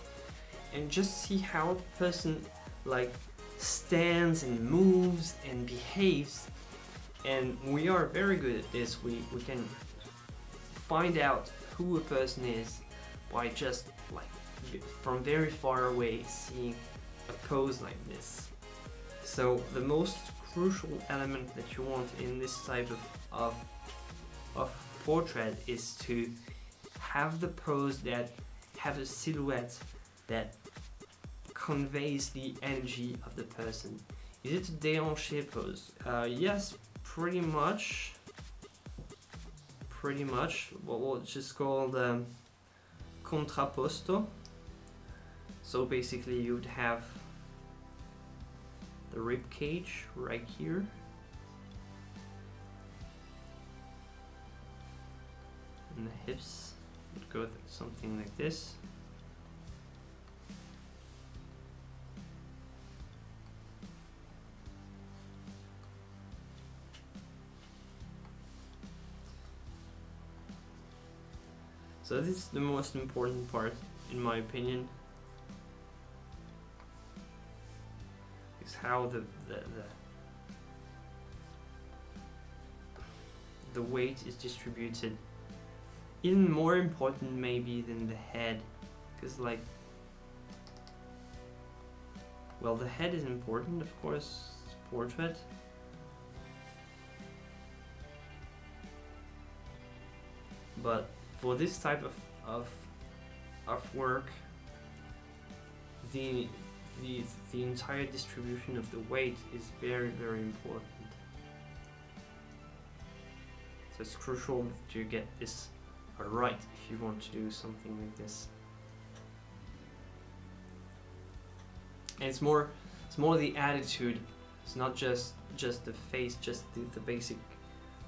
and just see how the person like stands and moves and behaves. And we are very good at this. We, we can find out who a person is by just like from very far away seeing a pose like this. So the most crucial element that you want in this type of, of, of portrait is to have the pose that have a silhouette that conveys the energy of the person. Is it a déhanché pose? Uh, yes. Pretty much, pretty much, what well, which is called um, contrapposto. So basically, you'd have the rib cage right here, and the hips go something like this. So this is the most important part, in my opinion, is how the the, the, the weight is distributed. Even more important maybe than the head, because like, well, the head is important, of course, it's a portrait. But for this type of, of, of work, the, the, the entire distribution of the weight is very, very important. So it's crucial to get this right if you want to do something like this. And it's more, it's more the attitude, it's not just, just the face, just the, the basic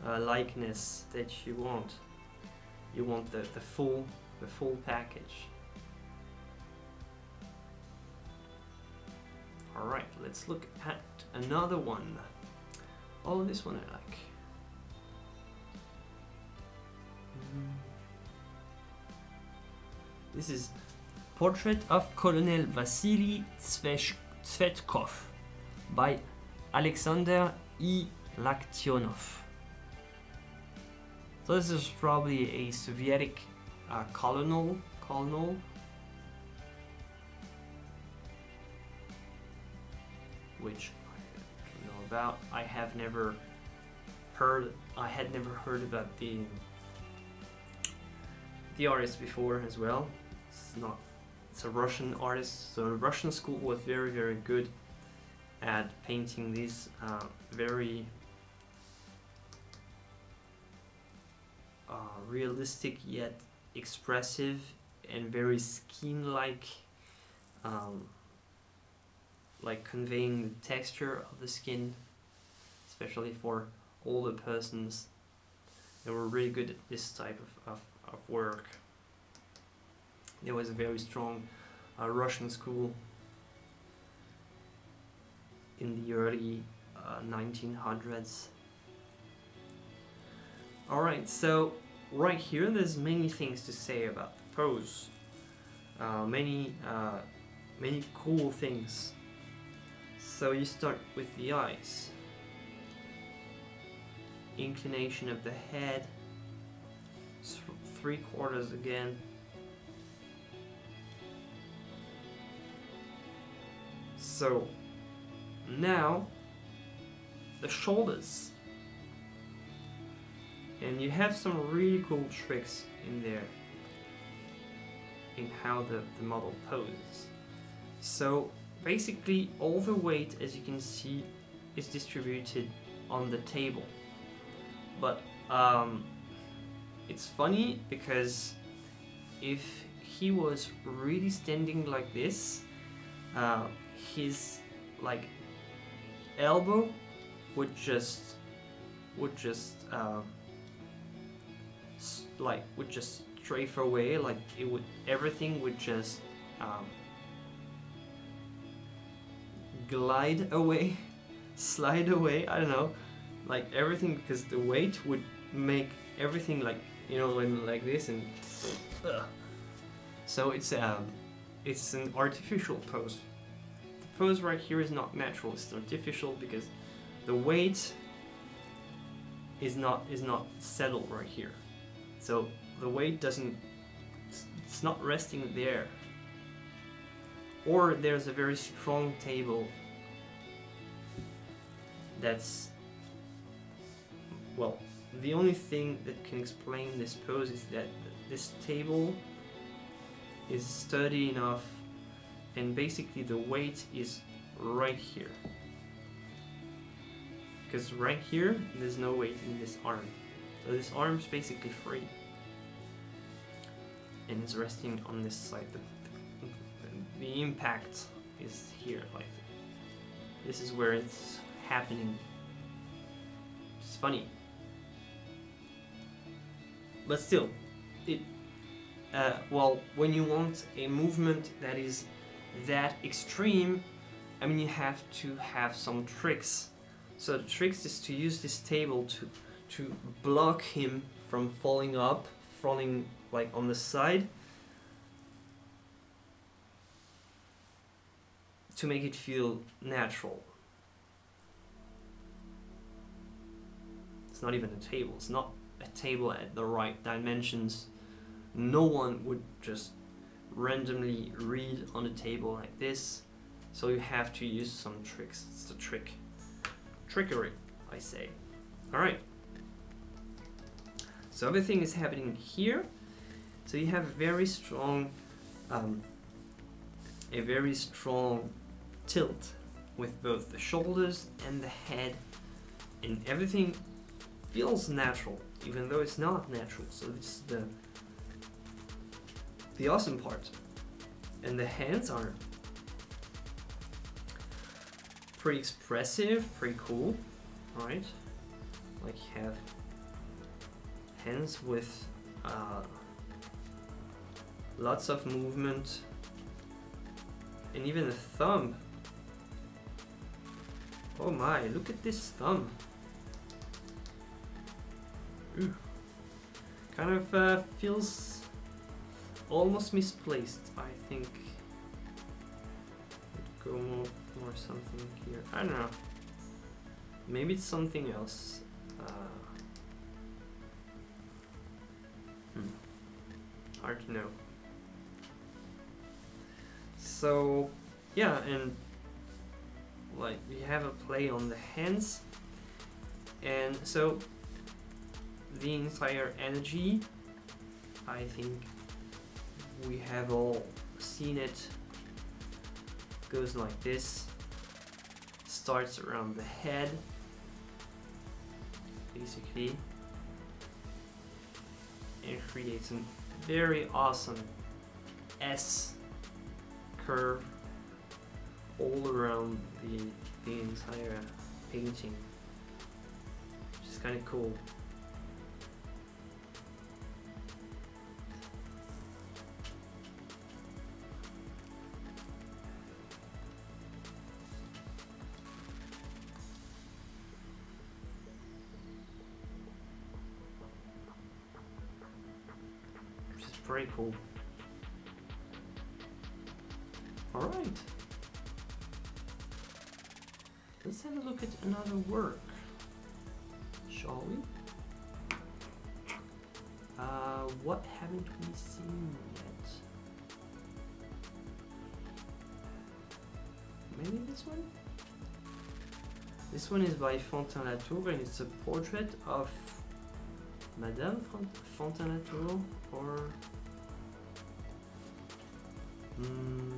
uh, likeness that you want. You want the, the full the full package. Alright, let's look at another one. Oh, this one I like. This is Portrait of Colonel Vasily Tsvetkov by Alexander E. Laktionov. So this is probably a Soviet uh, colonel, colonel. Which I don't know about. I have never heard, I had never heard about the, the artist before as well. It's not, it's a Russian artist, so the Russian school was very, very good at painting these uh, very Uh, realistic yet expressive and very skin-like, um, like conveying the texture of the skin, especially for older persons. They were really good at this type of, of, of work. There was a very strong uh, Russian school in the early uh, nineteen hundreds. Alright, so right here there's many things to say about the pose, uh, many, uh, many cool things. So you start with the eyes, inclination of the head, three quarters again, so now the shoulders. And you have some really cool tricks in there, in how the, the model poses. So basically all the weight, as you can see, is distributed on the table. But um, it's funny because if he was really standing like this, uh, his like elbow would just would just uh, like would just strafe away, like it would, everything would just um, glide away, slide away, I don't know, like everything, because the weight would make everything like, you know, when like this and uh, so it's um, it's an artificial pose. The pose right here is not natural, it's artificial because the weight is not is not settled right here. So the weight doesn't, it's not resting there. Or there's a very strong table that's, well, the only thing that can explain this pose is that this table is sturdy enough and basically the weight is right here. Because right here, there's no weight in this arm. So this arm's basically free, and it's resting on this side. The, the, the impact is here, like this is where it's happening. It's funny, but still, it Uh, well, when you want a movement that is that extreme, I mean, you have to have some tricks. So the tricks is to use this table to to block him from falling up, falling like on the side, to make it feel natural. It's not even a table, it's not a table at the right dimensions. No one would just randomly read on a table like this, so you have to use some tricks. It's the trick. Trickery, I say. Alright. So everything is happening here. So you have very strong, um, a very strong tilt with both the shoulders and the head, and everything feels natural, even though it's not natural. So this is the the awesome part. And the hands are pretty expressive, pretty cool, right? Like you have hands with uh, lots of movement, and even the thumb. Oh my, look at this thumb. Ooh. Kind of uh, feels almost misplaced, I think. Would go more or something here. I don't know. Maybe it's something else. Uh, hmm. Hard to know. So yeah, and like we have a play on the hands, and so the entire energy, I think we have all seen it, goes like this, starts around the head, basically, and creates a very awesome S curve all around the, the entire painting, which is kind of cool. Very cool. All right. Let's have a look at another work, shall we? Uh, what haven't we seen yet? Maybe this one? This one is by Fantin-Latour, and it's a portrait of Madame Fantin-Latour, or Mm,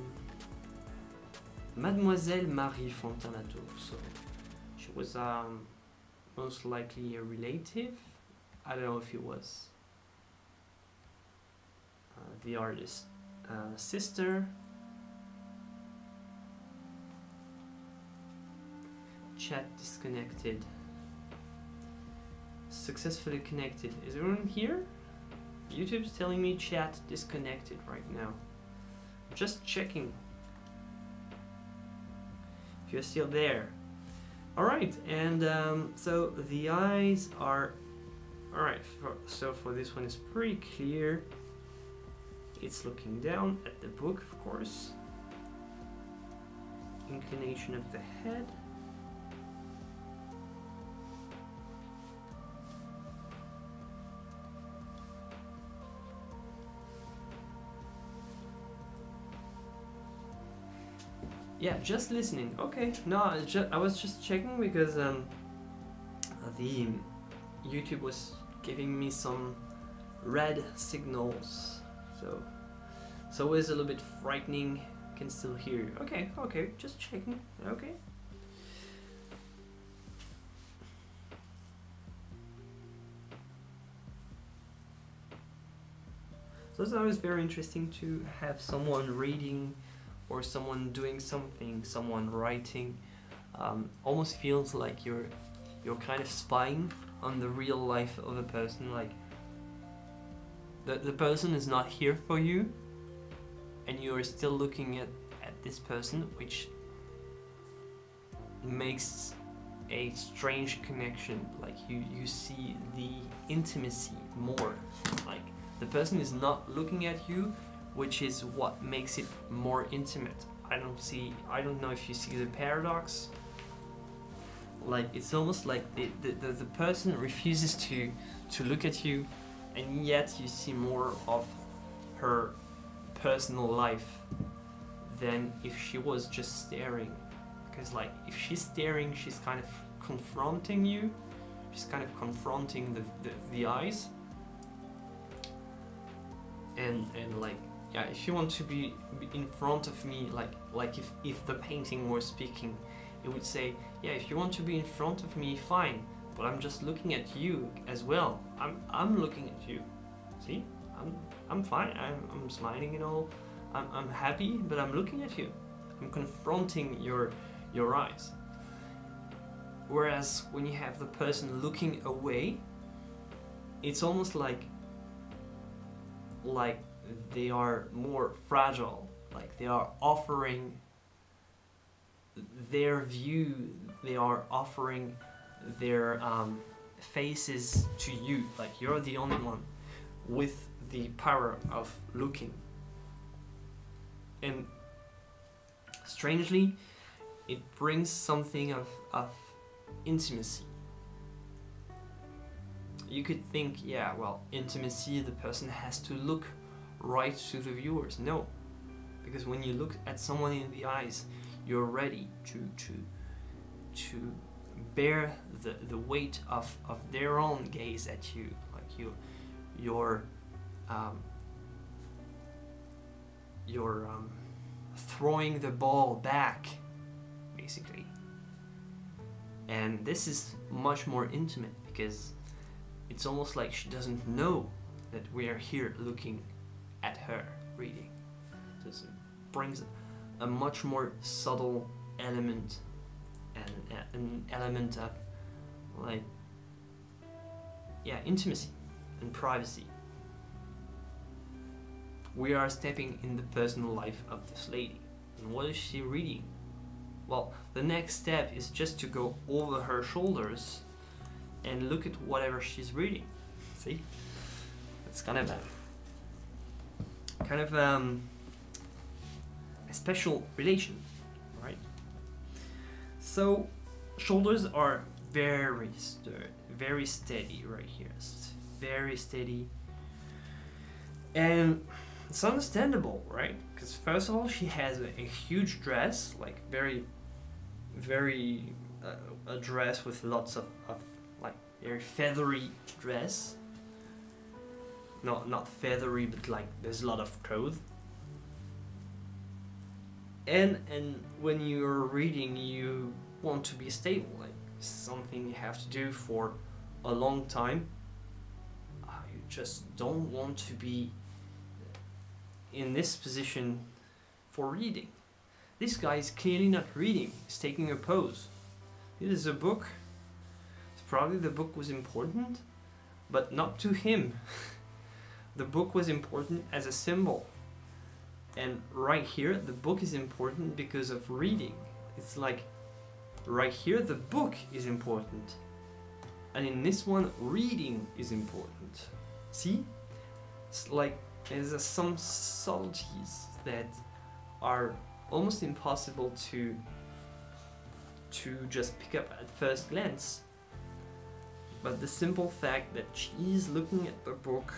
Mademoiselle Marie Fontanato. So she was um, most likely a relative. I don't know if it was uh, the artist's uh, sister. Chat disconnected. Successfully connected. Is everyone here? YouTube's telling me chat disconnected right now. Just checking if you're still there. All right, and um, so the eyes are all right. For, so for this one, it's pretty clear. It's looking down at the book, of course. Inclination of the head. Yeah, just listening. Okay. No, I, just, I was just checking because um, the YouTube was giving me some red signals, so it's always a little bit frightening. Can still hear you. Okay. Okay. Just checking. Okay. So it's always very interesting to have someone reading, or someone doing something, someone writing. Um, almost feels like you're you're kind of spying on the real life of a person, like that the person is not here for you and you are still looking at, at this person, which makes a strange connection. Like you, you see the intimacy more. Like the person is not looking at you, which is what makes it more intimate. I don't see, I don't know if you see the paradox. Like it's almost like the, the, the, the person refuses to, to look at you, and yet you see more of her personal life than if she was just staring. Because like if she's staring, she's kind of confronting you, she's kind of confronting the, the, the eyes. And, and like, yeah, if you want to be in front of me, like like if, if the painting were speaking, it would say, yeah, if you want to be in front of me, fine, but I'm just looking at you as well. I'm, I'm looking at you. See, I'm, I'm fine, I'm, I'm smiling and all, I'm, I'm happy, but I'm looking at you. I'm confronting your, your eyes. Whereas when you have the person looking away, it's almost like, like they are more fragile, like they are offering their view, they are offering their um, faces to you, like you're the only one with the power of looking. And strangely, it brings something of, of intimacy. You could think, yeah, well, intimacy, the person has to look right to the viewers. No, because when you look at someone in the eyes, you're ready to to to bear the the weight of of their own gaze at you. Like you, your um, you're um, throwing the ball back, basically. And this is much more intimate because it's almost like she doesn't know that we are here looking at her reading. So it brings a much more subtle element, and an element of like, yeah, intimacy and privacy. We are stepping in the personal life of this lady. And what is she reading? Well, the next step is just to go over her shoulders and look at whatever she's reading. See? It's kind of a kind of um, a special relation, right? So shoulders are very sturdy, very steady right here, it's very steady, and it's understandable, right? Because first of all, she has a, a huge dress, like very, very uh, a dress with lots of, of like very feathery dress. Not, not feathery, but like there's a lot of clothes. And and when you're reading, you want to be stable, like something you have to do for a long time. Uh, you just don't want to be in this position for reading. This guy is clearly not reading, he's taking a pose. This is a book, so probably the book was important, but not to him. The book was important as a symbol, and right here the book is important because of reading. It's like right here the book is important, and in this one reading is important. See, it's like there's a, some subtleties that are almost impossible to to just pick up at first glance, but the simple fact that she's looking at the book,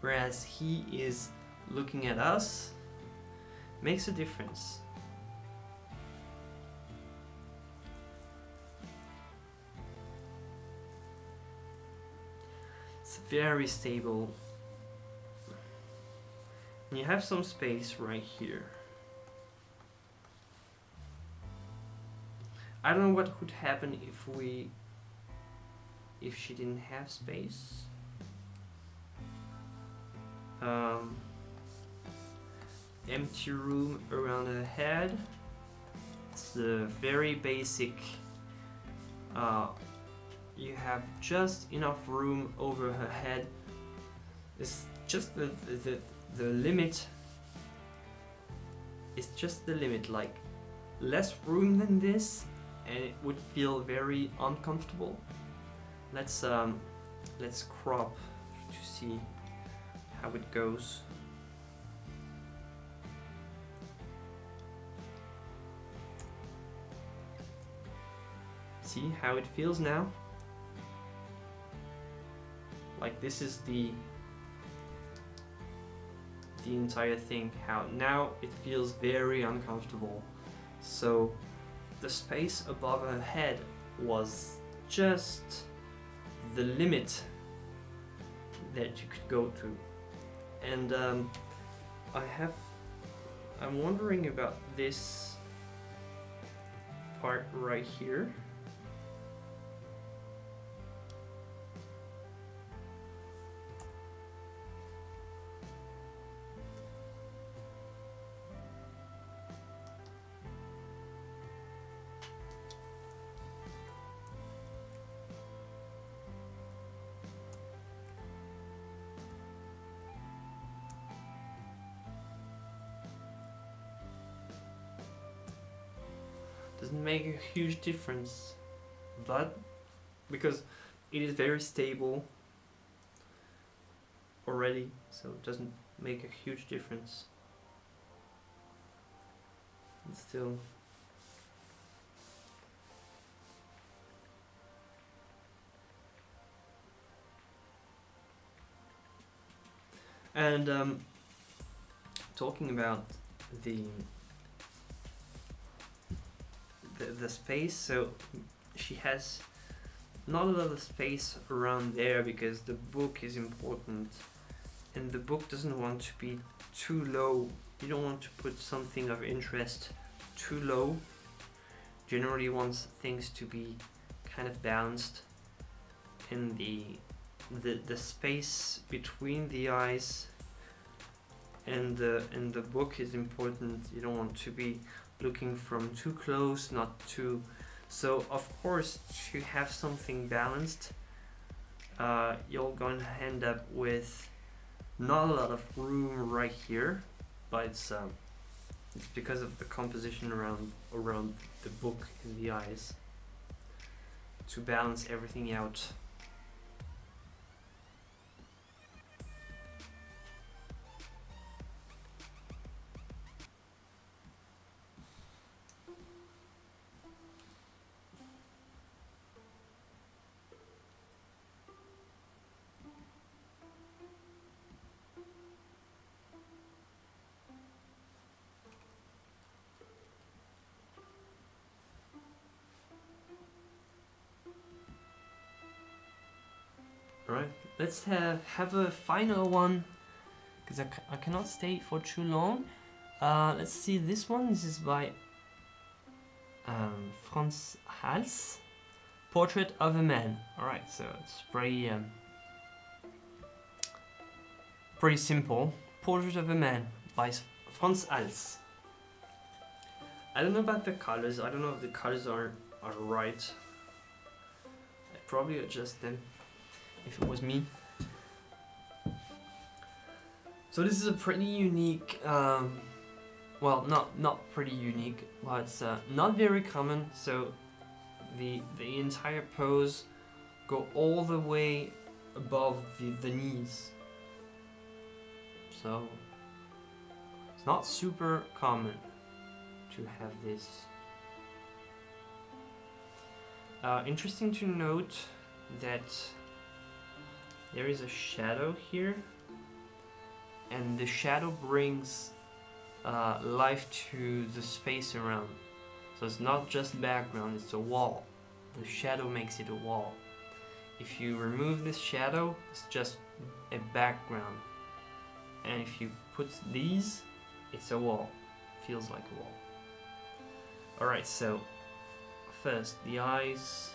whereas he is looking at us, makes a difference. It's very stable. You have some space right here. I don't know what would happen if we, if she didn't have space. Um, empty room around her head. It's a very basic, uh, you have just enough room over her head It's just the, the, the limit, it's just the limit, like less room than this and it would feel very uncomfortable. Let's, um, let's crop to see how it goes. See how it feels now? Like this is the the entire thing, how now it feels very uncomfortable. So the space above her head was just the limit that you could go to. And um, I have, I'm wondering about this part right here. Doesn't make a huge difference, but because it is very stable already, so it doesn't make a huge difference. It's still and um, talking about the The, the space, so she has not a lot of space around there because the book is important and the book doesn't want to be too low. You don't want to put something of interest too low. Generally wants things to be kind of balanced, and the the, the space between the eyes and the and the book is important. You don't want to be looking from too close, not too... So of course, to have something balanced, uh, you're going to end up with not a lot of room right here, but it's, um, it's because of the composition around, around the book and the eyes to balance everything out. Alright, let's have, have a final one, because I, c I cannot stay for too long. Uh, let's see, this one, this is by um, Franz Hals, Portrait of a Man. Alright, so it's pretty, um, pretty simple. Portrait of a Man by Franz Hals. I don't know about the colors, I don't know if the colors are, are right. I'd probably adjust them if it was me. So this is a pretty unique, um, well, not not pretty unique, but it's uh, not very common. So the the entire pose go all the way above the, the knees. So it's not super common to have this. Uh, interesting to note that there is a shadow here, and the shadow brings uh, life to the space around. So it's not just background, it's a wall. The shadow makes it a wall. If you remove this shadow, it's just a background. And if you put these, it's a wall. Feels like a wall. Alright, so first the eyes.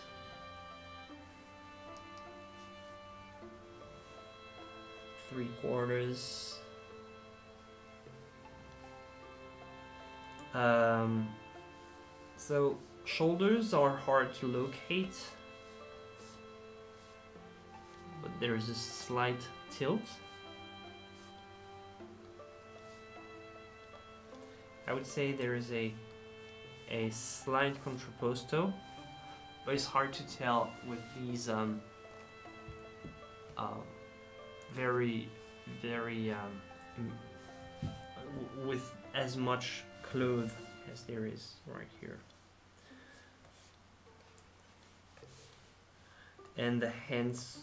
Three quarters. Um, so shoulders are hard to locate, but there is a slight tilt I would say there is a a slight contrapposto, but it's hard to tell with these um, uh, very, very um, with as much cloth as there is right here. And the hands,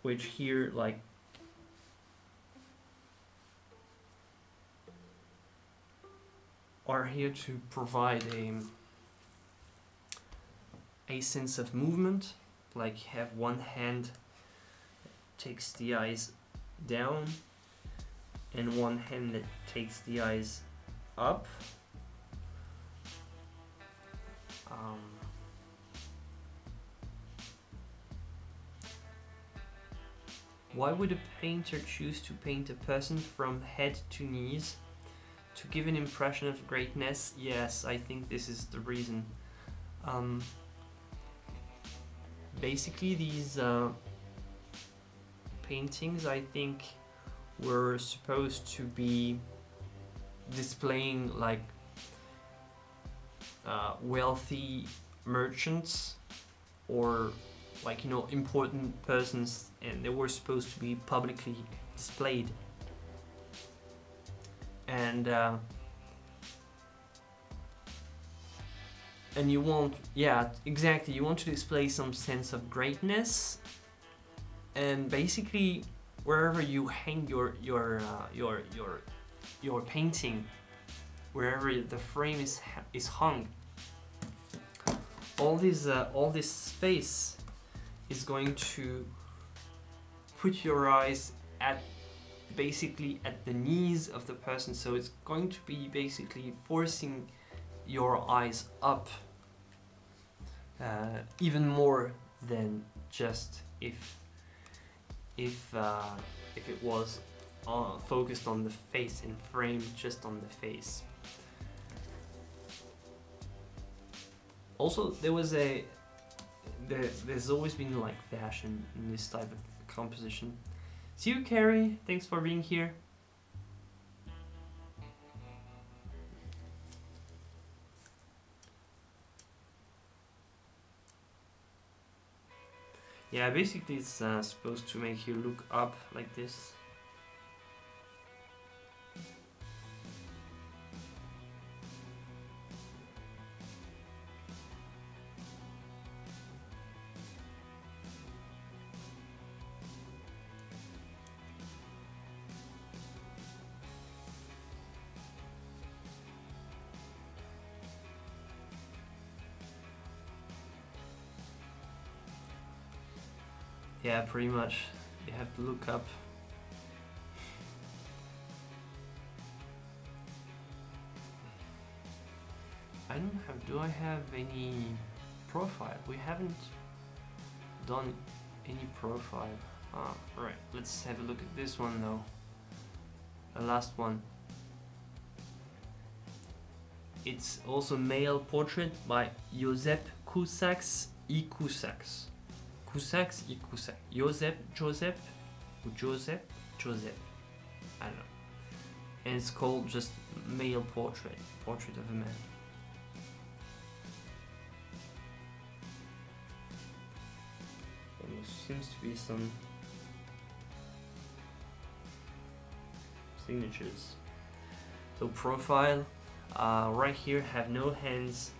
which here like are here to provide a a sense of movement, like have one hand takes the eyes down and one hand that takes the eyes up. Um, why would a painter choose to paint a person from head to knees? To give an impression of greatness? Yes, I think this is the reason. Um, basically these uh, paintings, I think, were supposed to be displaying like uh, wealthy merchants or like, you know, important persons, and they were supposed to be publicly displayed. And uh, and you want, yeah, exactly, you want to display some sense of greatness, and basically wherever you hang your your uh, your your your painting, wherever the frame is is hung, all this uh, all this space is going to put your eyes at, basically, at the knees of the person, so it's going to be basically forcing your eyes up uh, even more than just if if uh, if it was uh, focused on the face and framed just on the face. Also, there was a there, there's always been like fashion in this type of composition. See you, Carrie. Thanks for being here. Yeah, basically it's uh, supposed to make you look up like this. Yeah, pretty much. You have to look up. I don't have, do I have any profile? We haven't done any profile. Ah, right, let's have a look at this one though. The last one. It's also male portrait by Josep Cusachs y Cusachs. Cusachs y Cusachs. Josep, Josep, Josep, Josep. I don't know. And it's called just male portrait, portrait of a man. And there seems to be some signatures. So profile, uh, right here, have no hands,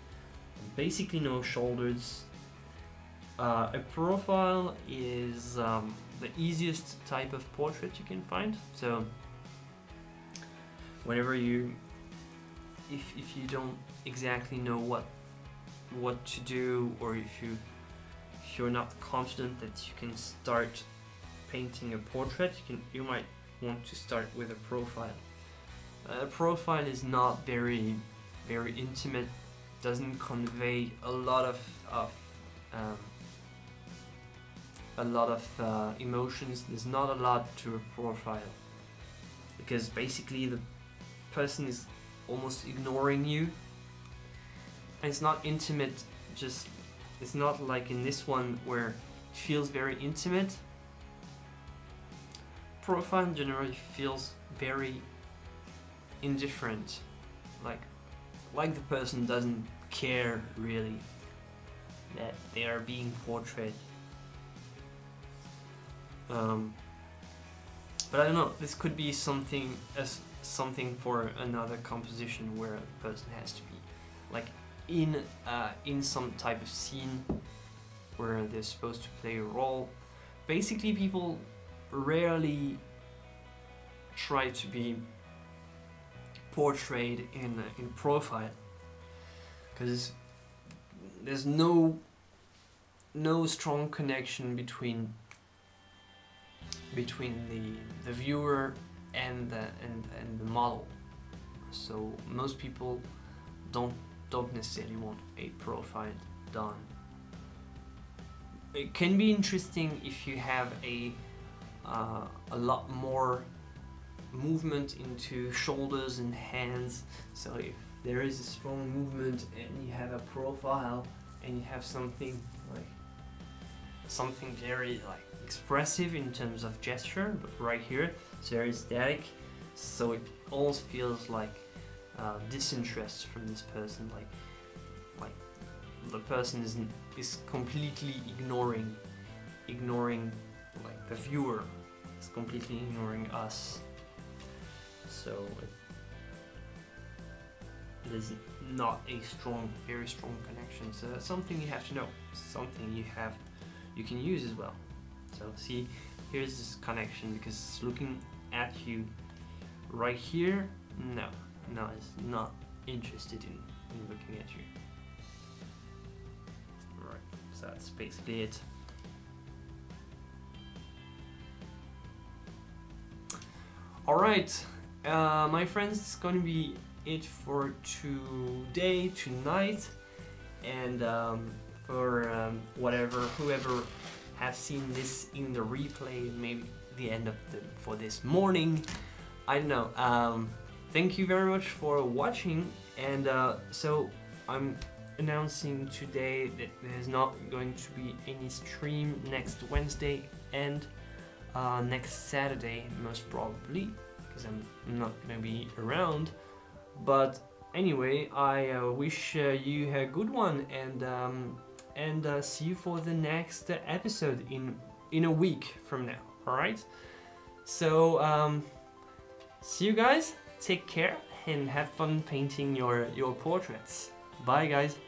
basically no shoulders. Uh, a profile is um, the easiest type of portrait you can find. So whenever you, if, if you don't exactly know what what to do, or if you if you're not confident that you can start painting a portrait, you can you might want to start with a profile. Uh, a profile is not very very intimate, doesn't convey a lot of of um, a lot of uh, emotions. There's not a lot to a profile, because basically the person is almost ignoring you, and it's not intimate. Just, it's not like in this one where it feels very intimate. Profile generally feels very indifferent, like like the person doesn't care really that they are being portrayed. Um, but I don't know, this could be something as something for another composition where the person has to be like in uh, in some type of scene where they're supposed to play a role. Basically, people rarely try to be portrayed in uh, in profile, because there's no no strong connection between between the the viewer and the and and the model. So most people don't don't necessarily want a profile done. It can be interesting if you have a uh, a lot more movement into shoulders and hands. So if there is a strong movement and you have a profile and you have something like something very like expressive in terms of gesture, but right here it's very static, so it always feels like uh, disinterest from this person, like like the person is is completely ignoring ignoring like the viewer is completely ignoring us. So there's not a strong, very strong connection. So that's something you have to know. Something you have, you can use as well. So see, here's this connection because it's looking at you right here. No, no, it's not interested in, in looking at you. All right, so that's basically it. All right, uh, my friends, it's going to be it for today, tonight, and um, for um, whatever, whoever have seen this in the replay, maybe the end of the for this morning, I don't know. Um, thank you very much for watching, and uh, so I'm announcing today that there's not going to be any stream next Wednesday and Uh, next Saturday, most probably, because I'm not gonna be around. But anyway, I uh, wish uh, you a good one, and um, and uh, see you for the next episode in in a week from now. All right. So um, see you guys. Take care and have fun painting your your portraits. Bye, guys.